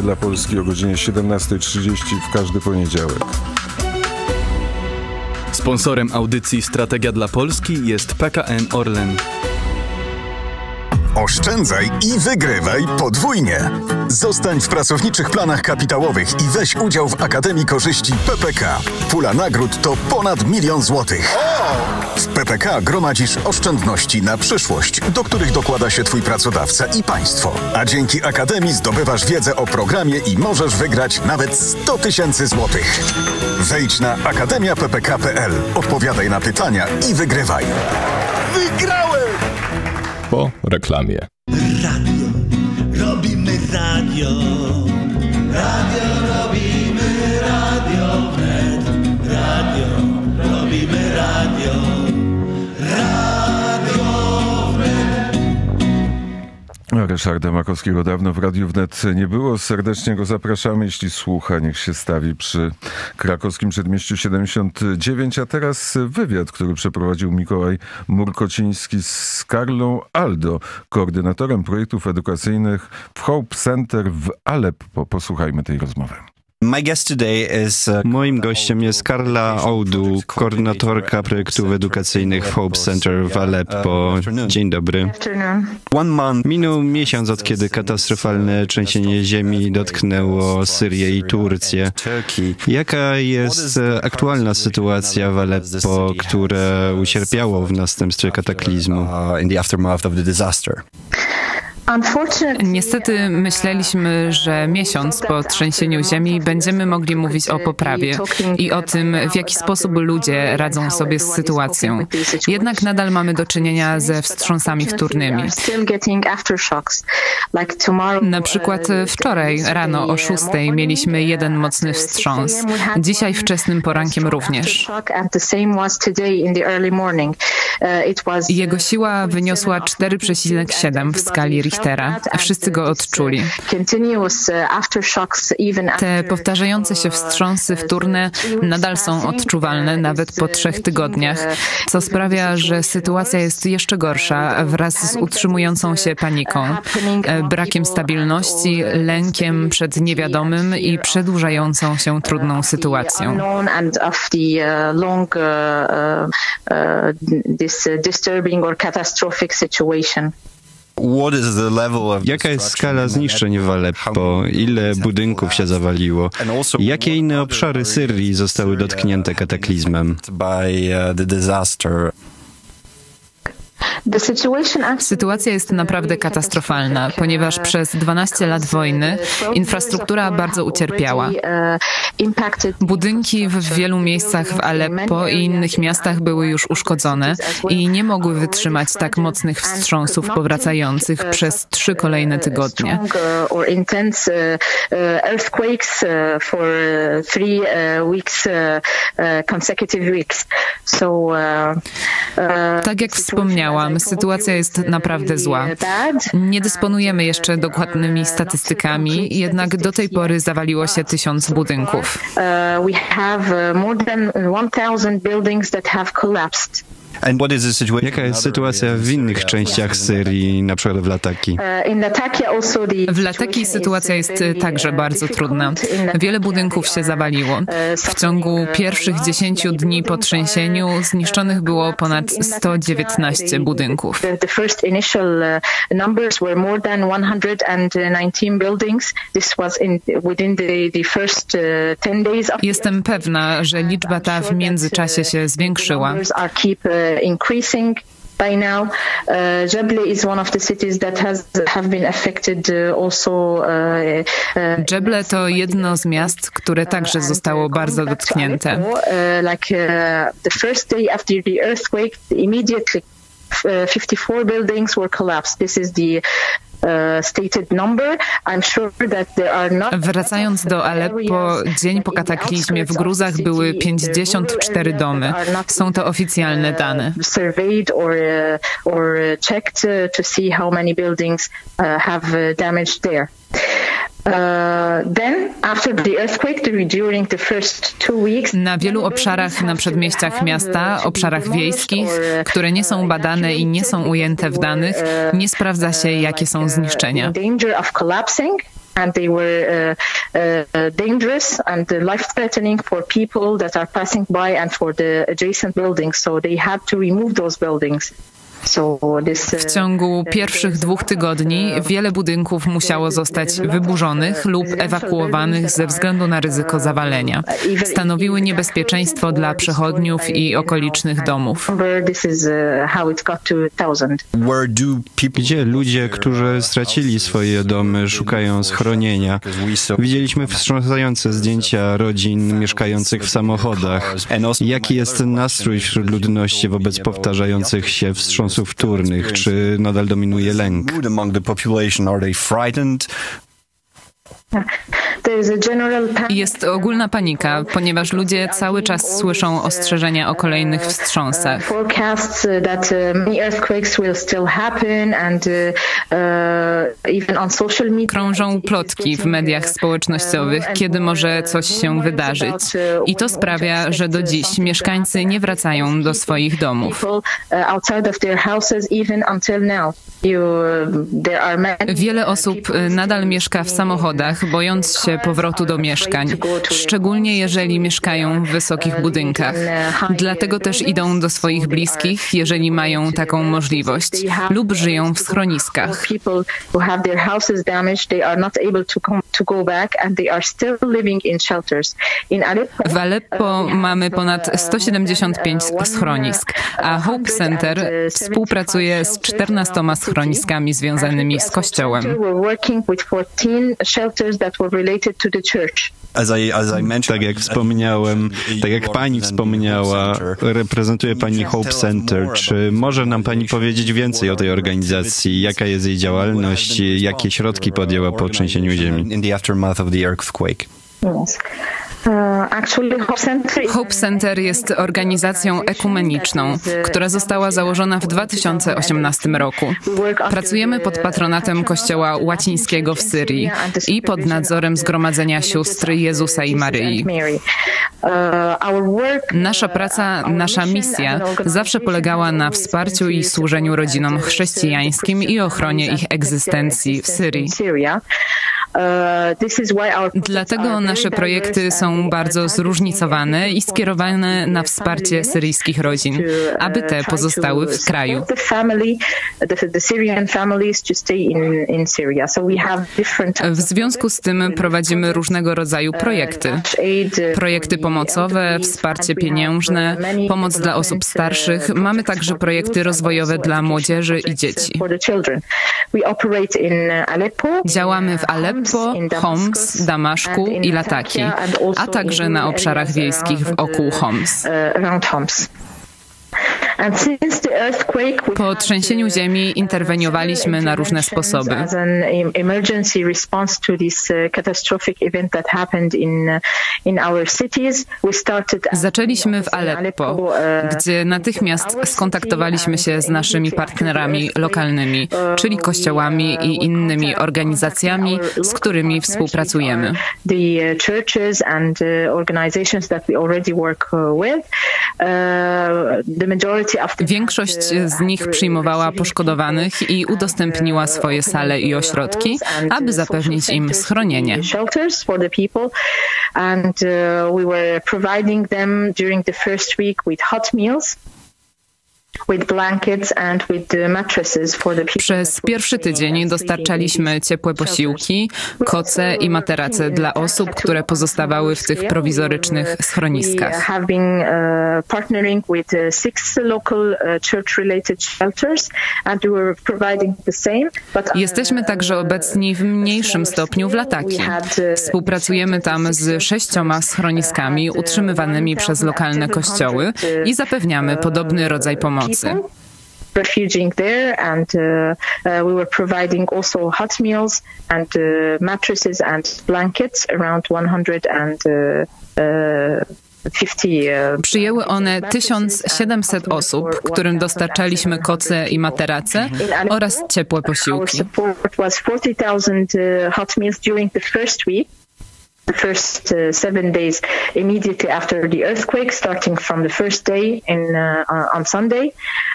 Historia dla Polski o godzinie 17:30 w każdy poniedziałek. Sponsorem audycji Strategia dla Polski jest PKN Orlen. Oszczędzaj i wygrywaj podwójnie. Zostań w pracowniczych planach kapitałowych i weź udział w Akademii Korzyści PPK. Pula nagród to ponad 1 000 000 złotych. W PPK gromadzisz oszczędności na przyszłość, do których dokłada się Twój pracodawca i państwo. A dzięki Akademii zdobywasz wiedzę o programie i możesz wygrać nawet 100 000 złotych. Wejdź na akademiappk.pl, odpowiadaj na pytania i wygrywaj. Wygrałem! Po reklamie. Radio, robimy radio. Radio, robimy radio. Wnet. Radio, robimy radio. Radio Wnet. Ryszarda Makowskiego dawno w Radiu Wnet nie było. Serdecznie go zapraszamy. Jeśli słucha, niech się stawi przy krakowskim Przedmieściu 79. A teraz wywiad, który przeprowadził Mikołaj Murkociński z Karlą Aldo, koordynatorem projektów edukacyjnych w Hope Center w Aleppo. Posłuchajmy tej rozmowy. Moim gościem jest Karla Odu, koordynatorka projektów edukacyjnych w Hope Center w Aleppo. Dzień dobry. Minął miesiąc, od kiedy katastrofalne trzęsienie ziemi dotknęło Syrię i Turcję. Jaka jest aktualna sytuacja w Aleppo, które ucierpiało w następstwie kataklizmu? Niestety myśleliśmy, że miesiąc po trzęsieniu ziemi będziemy mogli mówić o poprawie i o tym, w jaki sposób ludzie radzą sobie z sytuacją. Jednak nadal mamy do czynienia ze wstrząsami wtórnymi. Na przykład wczoraj rano o 6 mieliśmy jeden mocny wstrząs. Dzisiaj wczesnym porankiem również. Jego siła wyniosła 4,7 w skali Richtera. Wszyscy go odczuli. Te powtarzające się wstrząsy wtórne nadal są odczuwalne nawet po 3 tygodniach, co sprawia, że sytuacja jest jeszcze gorsza wraz z utrzymującą się paniką, brakiem stabilności, lękiem przed niewiadomym i przedłużającą się trudną sytuacją. Jaka jest skala zniszczeń w Aleppo? Ile budynków się zawaliło? Jakie inne obszary Syrii zostały dotknięte kataklizmem? Sytuacja jest naprawdę katastrofalna, ponieważ przez 12 lat wojny infrastruktura bardzo ucierpiała. Budynki w wielu miejscach w Aleppo i innych miastach były już uszkodzone i nie mogły wytrzymać tak mocnych wstrząsów powracających przez 3 kolejne tygodnie. Tak jak wspomniałam, sytuacja jest naprawdę zła. Nie dysponujemy jeszcze dokładnymi statystykami, jednak do tej pory zawaliło się 1000 budynków. Jaka jest sytuacja w innych częściach Syrii, na przykład w Lataki? W Lataki sytuacja jest także bardzo trudna. Wiele budynków się zawaliło. W ciągu pierwszych 10 dni po trzęsieniu zniszczonych było ponad 119 budynków. Jestem pewna, że liczba ta w międzyczasie się zwiększyła. Increasing by now. Jebla is one of the cities that have been affected also. Jebla to jedno z miast, które także zostało bardzo dotknięte. Like the first day after the earthquake, immediately 54 buildings were collapsed. This is the stated number. I'm sure that there are not... Wracając do Aleppo, dzień po kataklizmie w gruzach były 54 domy. Są to oficjalne dane. Surveyed or checked to see how many buildings have damaged there. Na wielu obszarach na przedmieściach miasta, obszarach wiejskich, które nie są badane i nie są ujęte w danych, nie sprawdza się, jakie są zniszczenia. and they were dangerous and life-threatening for people that are passing by and for the adjacent buildings. So they had to remove those buildings. W ciągu pierwszych 2 tygodni wiele budynków musiało zostać wyburzonych lub ewakuowanych ze względu na ryzyko zawalenia. Stanowiły niebezpieczeństwo dla przechodniów i okolicznych domów. Gdzie ludzie, którzy stracili swoje domy, szukają schronienia? Widzieliśmy wstrząsające zdjęcia rodzin mieszkających w samochodach. Jaki jest nastrój wśród ludności wobec powtarzających się wstrząsów wtórnych? Czy nadal dominuje lęk? Jest ogólna panika, ponieważ ludzie cały czas słyszą ostrzeżenia o kolejnych wstrząsach. Krążą plotki w mediach społecznościowych, kiedy może coś się wydarzyć. I to sprawia, że do dziś mieszkańcy nie wracają do swoich domów. Wiele osób nadal mieszka w samochodach, bojąc się powrotu do mieszkań, szczególnie jeżeli mieszkają w wysokich budynkach. Dlatego też idą do swoich bliskich, jeżeli mają taką możliwość, lub żyją w schroniskach. W Aleppo mamy ponad 175 schronisk, a Hope Center współpracuje z 14 schroniskami związanymi z kościołem. Tak jak wspomniałem, tak jak pani wspomniała, reprezentuje pani Hope Center. Czy może nam pani powiedzieć więcej o tej organizacji? Jaka jest jej działalność? Jakie środki podjęła po trzęsieniu ziemi? Hope Center jest organizacją ekumeniczną, która została założona w 2018 roku. Pracujemy pod patronatem Kościoła Łacińskiego w Syrii i pod nadzorem Zgromadzenia Sióstr Jezusa i Maryi. Nasza praca, nasza misja zawsze polegała na wsparciu i służeniu rodzinom chrześcijańskim i ochronie ich egzystencji w Syrii. Dlatego nasze projekty są bardzo zróżnicowane i skierowane na wsparcie syryjskich rodzin, aby te pozostały w kraju. W związku z tym prowadzimy różnego rodzaju projekty. Projekty pomocowe, wsparcie pieniężne, pomoc dla osób starszych. Mamy także projekty rozwojowe dla młodzieży i dzieci. Działamy w Aleppo, Homs, Damaszku i Lataki, a także na obszarach wiejskich wokół Homs. Po trzęsieniu ziemi interweniowaliśmy na różne sposoby. Zaczęliśmy w Aleppo, gdzie natychmiast skontaktowaliśmy się z naszymi partnerami lokalnymi, czyli kościołami i innymi organizacjami, z którymi współpracujemy. Większość z nich przyjmowała poszkodowanych i udostępniła swoje sale i ośrodki, aby zapewnić im schronienie. Przez pierwszy tydzień dostarczaliśmy ciepłe posiłki, koce i materace dla osób, które pozostawały w tych prowizorycznych schroniskach. Jesteśmy także obecni w mniejszym stopniu w Lataki. Współpracujemy tam z 6 schroniskami utrzymywanymi przez lokalne kościoły i zapewniamy podobny rodzaj pomocy. Przyjęły one 1700 osób, którym dostarczaliśmy koce i materace oraz ciepłe posiłki. the first 7 days immediately after the earthquake, starting from the first day on Sunday,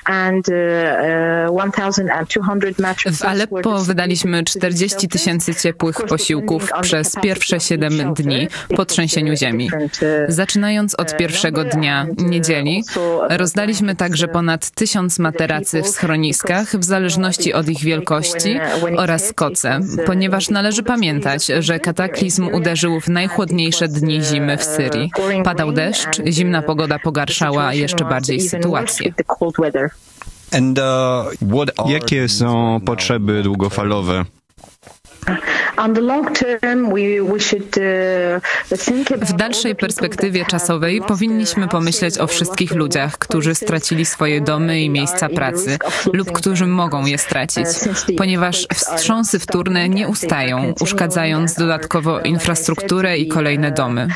and 1,200 matches. W Aleppo wydaliśmy 40 000 ciepłych posiłków przez pierwsze 7 dni po trzęsieniu ziemi. Zaczynając od pierwszego dnia niedzieli, rozdaliśmy także ponad 1000 materacy w schroniskach, w zależności od ich wielkości, oraz koce, ponieważ należy pamiętać, że kataklizm uderzył w najchłodniejsze dni zimy w Syrii. Padał deszcz, zimna pogoda pogarszała jeszcze bardziej sytuację. Jakie są potrzeby długofalowe? W dalszej perspektywie czasowej powinniśmy pomyśleć o wszystkich ludziach, którzy stracili swoje domy i miejsca pracy lub którzy mogą je stracić, ponieważ wstrząsy wtórne nie ustają, uszkadzając dodatkowo infrastrukturę i kolejne domy.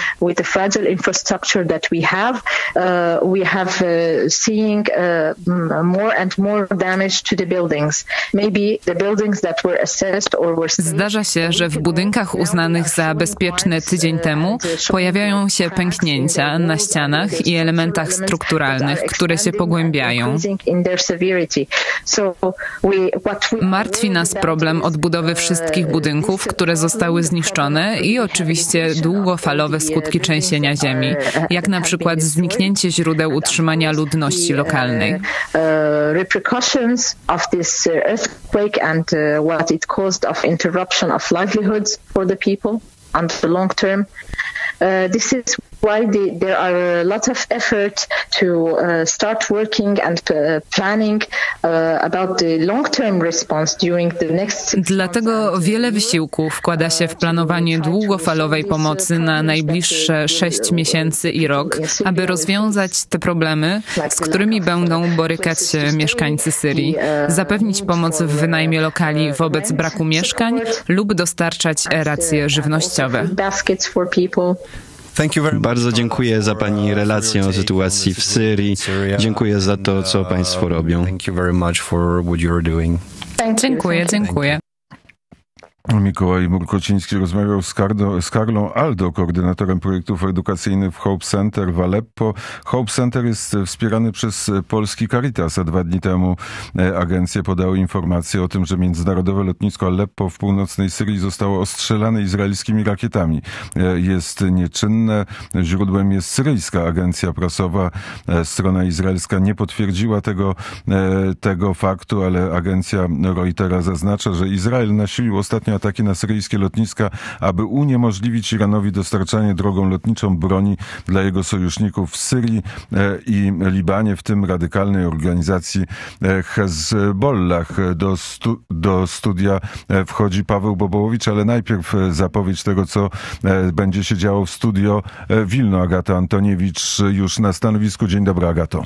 Zdarza się, że w budynkach uznanych za bezpieczne tydzień temu pojawiają się pęknięcia na ścianach i elementach strukturalnych, które się pogłębiają. Martwi nas problem odbudowy wszystkich budynków, które zostały zniszczone, i oczywiście długofalowe skutki trzęsienia ziemi, jak na przykład zniknięcie źródeł utrzymania ludności lokalnej. Interruption of livelihoods for the people on the long term. This is why there are a lot of effort to start working and planning about the long-term response during the next. Dlatego wiele wysiłku wkłada się w planowanie długofalowej pomocy na najbliższe 6 miesięcy i rok, aby rozwiązać te problemy, z którymi będą borykać się mieszkańcy Syrii, zapewnić pomoc w wynajmie lokali wobec braku mieszkań lub dostarczać racje żywnościowe. Bardzo dziękuję za Pani relację o sytuacji w Syrii. Dziękuję za to, co Państwo robią. Dziękuję, dziękuję. Mikołaj Murkociński rozmawiał z Karlą Aldo, koordynatorem projektów edukacyjnych w Hope Center w Aleppo. Hope Center jest wspierany przez polski Caritas, a 2 dni temu agencje podały informację o tym, że międzynarodowe lotnisko Aleppo w północnej Syrii zostało ostrzelane izraelskimi rakietami. Jest nieczynne, źródłem jest syryjska agencja prasowa. Strona izraelska nie potwierdziła tego faktu, ale agencja Reutera zaznacza, że Izrael nasilił ostatnio ataki na syryjskie lotniska, aby uniemożliwić Iranowi dostarczanie drogą lotniczą broni dla jego sojuszników w Syrii i Libanie, w tym radykalnej organizacji Hezbollah. Do studia wchodzi Paweł Bobołowicz, ale najpierw zapowiedź tego, co będzie się działo w studio Wilno. Agata Antoniewicz już na stanowisku. Dzień dobry, Agato.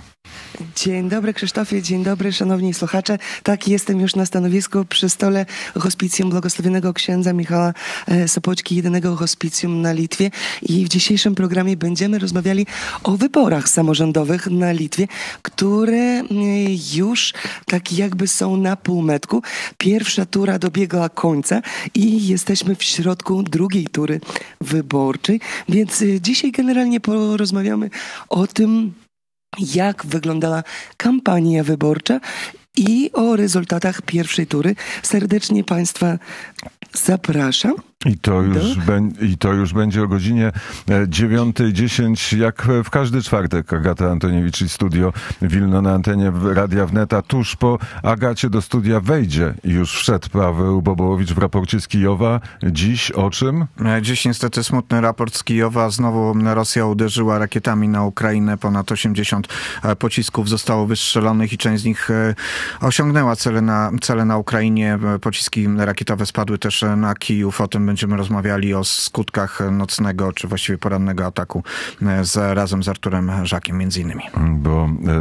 Dzień dobry, Krzysztofie. Dzień dobry, szanowni słuchacze. Tak, jestem już na stanowisku przy stole Hospicjum Błogosławionego Księdza Michała Sopoćki, jedynego hospicjum na Litwie, i w dzisiejszym programie będziemy rozmawiali o wyborach samorządowych na Litwie, które już tak jakby są na półmetku. Pierwsza tura dobiegła końca i jesteśmy w środku drugiej tury wyborczej, więc dzisiaj generalnie porozmawiamy o tym, jak wyglądała kampania wyborcza i o rezultatach pierwszej tury. Serdecznie Państwa zapraszam. I to już będzie o godzinie 9:10, jak w każdy czwartek. Agata Antoniewicz i studio Wilno na antenie Radia Wneta. Tuż po Agacie do studia wejdzie już wszedł Paweł Bobołowicz w raporcie z Kijowa. Dziś o czym? Dziś niestety smutny raport z Kijowa. Znowu Rosja uderzyła rakietami na Ukrainę. Ponad 80 pocisków zostało wystrzelonych i część z nich osiągnęła cele na Ukrainie. Pociski rakietowe spadły też na Kijów. O tym będziemy rozmawiali, o skutkach nocnego, czy właściwie porannego ataku razem z Arturem Żakiem między innymi.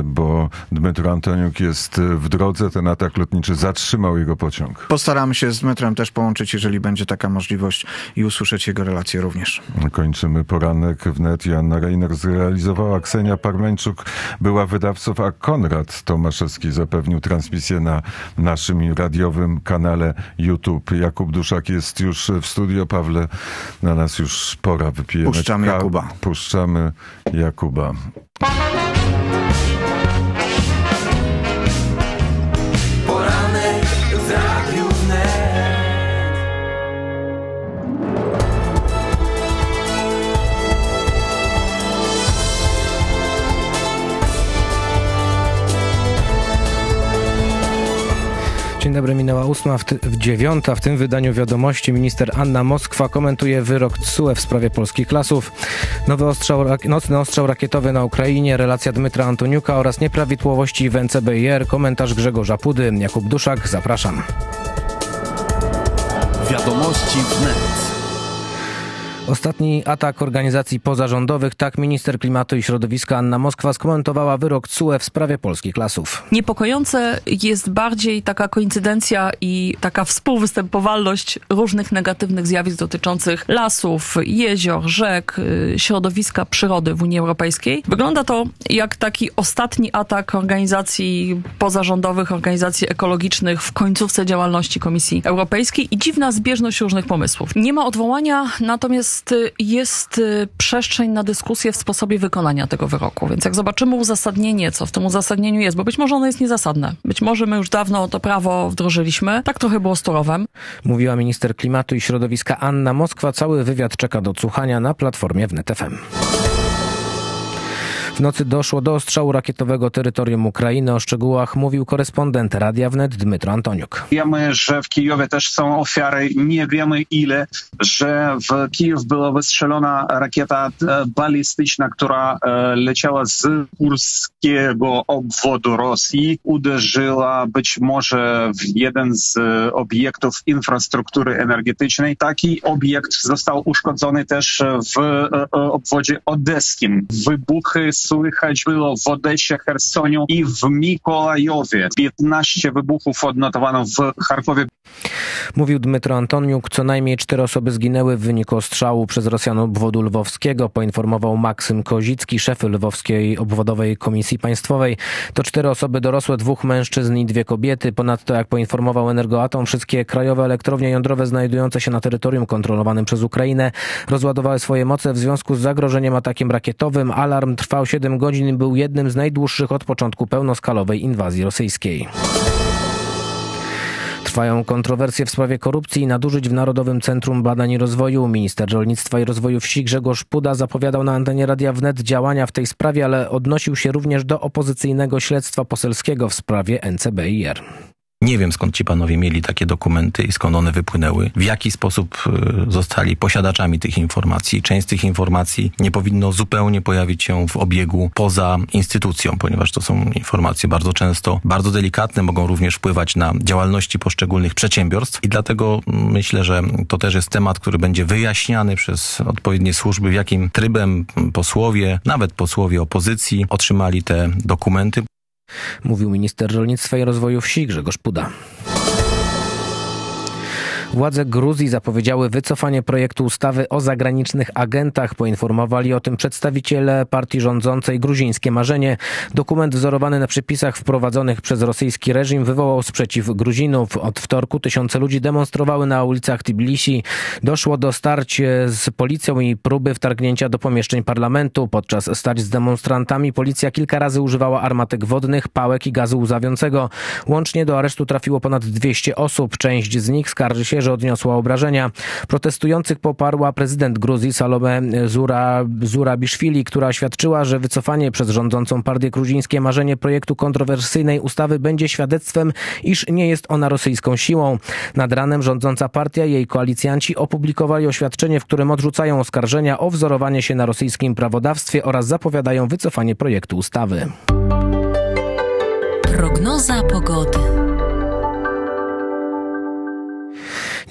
Bo Dmytro Antoniuk jest w drodze, ten atak lotniczy zatrzymał jego pociąg. Postaramy się z Dmytrem też połączyć, jeżeli będzie taka możliwość, i usłyszeć jego relację również. Kończymy poranek wnet. Joanna Reiner zrealizowała, Ksenia Parmeńczuk była wydawcą, a Konrad Tomaszewski zapewnił transmisję na naszym radiowym kanale YouTube. Jakub Duszak jest już w studiu. studio. Pawle, na nas już pora, wypijemy. Puszczamy Jakuba. Puszczamy Jakuba. Poranek w Radiu Wnet. Dzień dobry, minęła 8, w 9. W tym wydaniu wiadomości minister Anna Moskwa komentuje wyrok TSUE w sprawie polskich lasów, nocny ostrzał rakietowy na Ukrainie, relacja Dmytra Antoniuka oraz nieprawidłowości w NCBR, komentarz Grzegorza Pudy. Jakub Duszak, zapraszam. Wiadomości wnet. Ostatni atak organizacji pozarządowych, tak minister klimatu i środowiska Anna Moskwa skomentowała wyrok TSUE w sprawie polskich lasów. Niepokojące jest bardziej taka koincydencja i taka współwystępowalność różnych negatywnych zjawisk dotyczących lasów, jezior, rzek, środowiska, przyrody w Unii Europejskiej. Wygląda to jak taki ostatni atak organizacji pozarządowych, organizacji ekologicznych w końcówce działalności Komisji Europejskiej i dziwna zbieżność różnych pomysłów. Nie ma odwołania, natomiast jest przestrzeń na dyskusję w sposobie wykonania tego wyroku. Więc jak zobaczymy uzasadnienie, co w tym uzasadnieniu jest, bo być może ono jest niezasadne. Być może my już dawno to prawo wdrożyliśmy. Tak trochę było z Turowem. Mówiła minister klimatu i środowiska Anna Moskwa. Cały wywiad czeka do odsłuchania na platformie wnet.fm. W nocy doszło do ostrzału rakietowego terytorium Ukrainy. O szczegółach mówił korespondent Radia Wnet Dmytro Antoniuk. Wiemy, że w Kijowie też są ofiary. Nie wiemy ile, że w Kijów była wystrzelona rakieta balistyczna, która leciała z kurskiego obwodu Rosji. Uderzyła być może w jeden z obiektów infrastruktury energetycznej. Taki obiekt został uszkodzony też w obwodzie odeskim. Wybuchy słychać było w Odessie, Chersoniu i w Mikołajowie. 15 wybuchów odnotowano w Charkowie. Mówił Dmytro Antoniuk. Co najmniej 4 osoby zginęły w wyniku ostrzału przez Rosjan obwodu lwowskiego, poinformował Maksym Kozicki, szef Lwowskiej Obwodowej Komisji Państwowej. To 4 osoby dorosłe, 2 mężczyzn i 2 kobiety. Ponadto, jak poinformował Energoatom, wszystkie krajowe elektrownie jądrowe znajdujące się na terytorium kontrolowanym przez Ukrainę rozładowały swoje moce w związku z zagrożeniem atakiem rakietowym. Alarm trwał 7 godzin i był jednym z najdłuższych od początku pełnoskalowej inwazji rosyjskiej. Trwają kontrowersje w sprawie korupcji i nadużyć w Narodowym Centrum Badań i Rozwoju. Minister Rolnictwa i Rozwoju Wsi Grzegorz Puda zapowiadał na antenie Radia Wnet działania w tej sprawie, ale odnosił się również do opozycyjnego śledztwa poselskiego w sprawie NCBR. Nie wiem, skąd ci panowie mieli takie dokumenty i skąd one wypłynęły, w jaki sposób zostali posiadaczami tych informacji. Część z tych informacji nie powinno zupełnie pojawić się w obiegu poza instytucją, ponieważ to są informacje bardzo często, bardzo delikatne, mogą również wpływać na działalności poszczególnych przedsiębiorstw i dlatego myślę, że to też jest temat, który będzie wyjaśniany przez odpowiednie służby, w jakim trybem posłowie, nawet posłowie opozycji otrzymali te dokumenty. Mówił minister rolnictwa i rozwoju wsi Grzegorz Puda. Władze Gruzji zapowiedziały wycofanie projektu ustawy o zagranicznych agentach. Poinformowali o tym przedstawiciele partii rządzącej Gruzińskie Marzenie. Dokument wzorowany na przepisach wprowadzonych przez rosyjski reżim wywołał sprzeciw Gruzinów. Od wtorku tysiące ludzi demonstrowały na ulicach Tbilisi. Doszło do starć z policją i próby wtargnięcia do pomieszczeń parlamentu. Podczas starć z demonstrantami policja kilka razy używała armatek wodnych, pałek i gazu łzawiącego. Łącznie do aresztu trafiło ponad 200 osób. Część z nich skarży się, że odniosła obrażenia. Protestujących poparła prezydent Gruzji Salome Zurabiszwili, która oświadczyła, że wycofanie przez rządzącą partię Gruzińskie Marzenie projektu kontrowersyjnej ustawy będzie świadectwem, iż nie jest ona rosyjską siłą. Nad ranem rządząca partia i jej koalicjanci opublikowali oświadczenie, w którym odrzucają oskarżenia o wzorowanie się na rosyjskim prawodawstwie oraz zapowiadają wycofanie projektu ustawy. Prognoza pogody.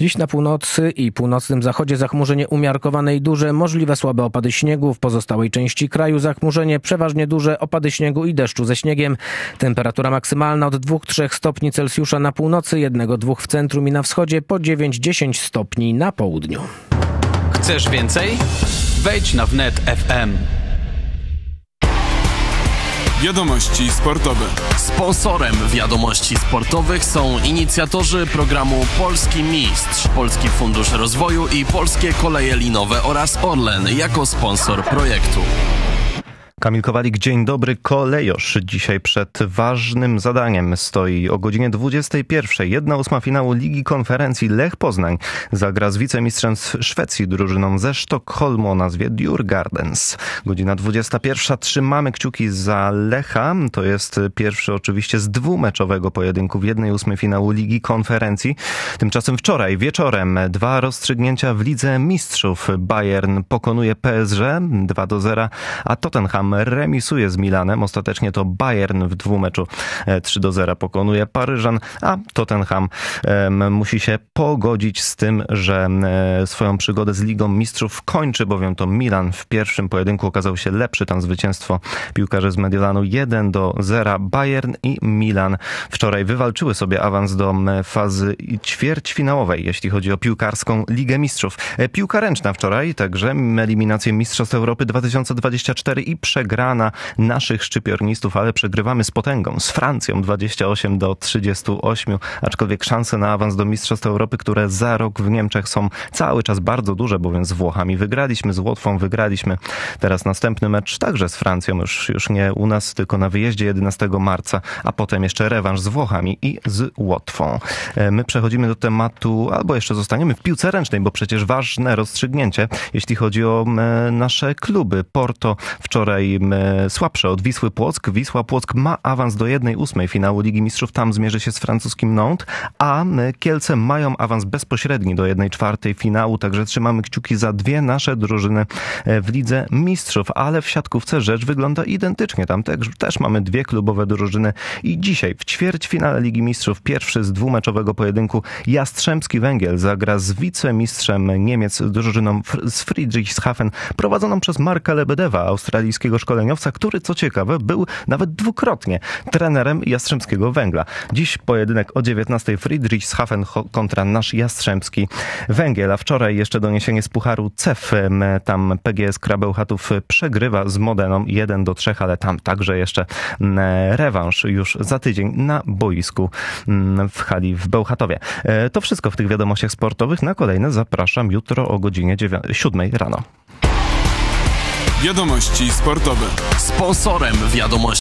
Dziś na północy i północnym zachodzie zachmurzenie umiarkowane i duże, możliwe słabe opady śniegu. W pozostałej części kraju zachmurzenie przeważnie duże, opady śniegu i deszczu ze śniegiem. Temperatura maksymalna od 2-3 stopni Celsjusza na północy, 1-2 w centrum i na wschodzie, po 9-10 stopni na południu. Chcesz więcej? Wejdź na wnet.fm. Wiadomości sportowe. Sponsorem wiadomości sportowych są inicjatorzy programu Polski Mistrz, Polski Fundusz Rozwoju i Polskie Koleje Linowe oraz Orlen jako sponsor projektu. Kamil Kowalik, dzień dobry. Kolejosz dzisiaj przed ważnym zadaniem stoi. O godzinie 21:00 1/8 finału Ligi Konferencji Lech Poznań zagra z wicemistrzem z Szwecji drużyną ze Sztokholmu o nazwie Djurgardens. Godzina 21:00. Trzymamy kciuki za Lecha. To jest pierwszy oczywiście z dwumeczowego pojedynku w 1/8 finału Ligi Konferencji. Tymczasem wczoraj wieczorem dwa rozstrzygnięcia w Lidze Mistrzów. Bayern pokonuje PSG 2-0, a Tottenham remisuje z Milanem. Ostatecznie to Bayern w dwumeczu 3-0 pokonuje Paryżan, a Tottenham musi się pogodzić z tym, że swoją przygodę z Ligą Mistrzów kończy, bowiem to Milan w pierwszym pojedynku okazał się lepszy. Tam zwycięstwo piłkarzy z Mediolanu 1-0. Bayern i Milan wczoraj wywalczyły sobie awans do fazy ćwierćfinałowej, jeśli chodzi o piłkarską Ligę Mistrzów. Piłka ręczna wczoraj, także eliminacje Mistrzostw Europy 2024 i przegrana naszych szczypiornistów, ale przegrywamy z potęgą, z Francją 28-38, aczkolwiek szanse na awans do Mistrzostw Europy, które za rok w Niemczech są cały czas bardzo duże, bowiem z Włochami wygraliśmy, z Łotwą wygraliśmy. Teraz następny mecz także z Francją, już nie u nas, tylko na wyjeździe 11 marca, a potem jeszcze rewanż z Włochami i z Łotwą. My przechodzimy do tematu, albo jeszcze zostaniemy w piłce ręcznej, bo przecież ważne rozstrzygnięcie, jeśli chodzi o nasze kluby. Porto wczoraj słabsze od Wisły Płock. Wisła Płock ma awans do 1/8 finału Ligi Mistrzów. Tam zmierzy się z francuskim Nantes, a Kielce mają awans bezpośredni do 1/4 finału, także trzymamy kciuki za dwie nasze drużyny w Lidze Mistrzów, ale w siatkówce rzecz wygląda identycznie. Tam też mamy dwie klubowe drużyny i dzisiaj w ćwierćfinale Ligi Mistrzów pierwszy z dwumeczowego pojedynku Jastrzębski Węgiel zagra z wicemistrzem Niemiec drużyną z Friedrichshafen prowadzoną przez Marka Lebedewa, australijskiego szkoleniowca, który, co ciekawe, był nawet dwukrotnie trenerem Jastrzębskiego Węgla. Dziś pojedynek o 19:00 Friedrichshafen kontra nasz Jastrzębski Węgiel. A wczoraj jeszcze doniesienie z Pucharu CEF. Tam PGS Krabeł Chatów przegrywa z Modeną 1-3, ale tam także jeszcze rewanż już za tydzień na boisku w hali w Bełchatowie. To wszystko w tych wiadomościach sportowych. Na kolejne zapraszam jutro o godzinie 7:00 rano. Wiadomości sportowe. Sponsorem wiadomości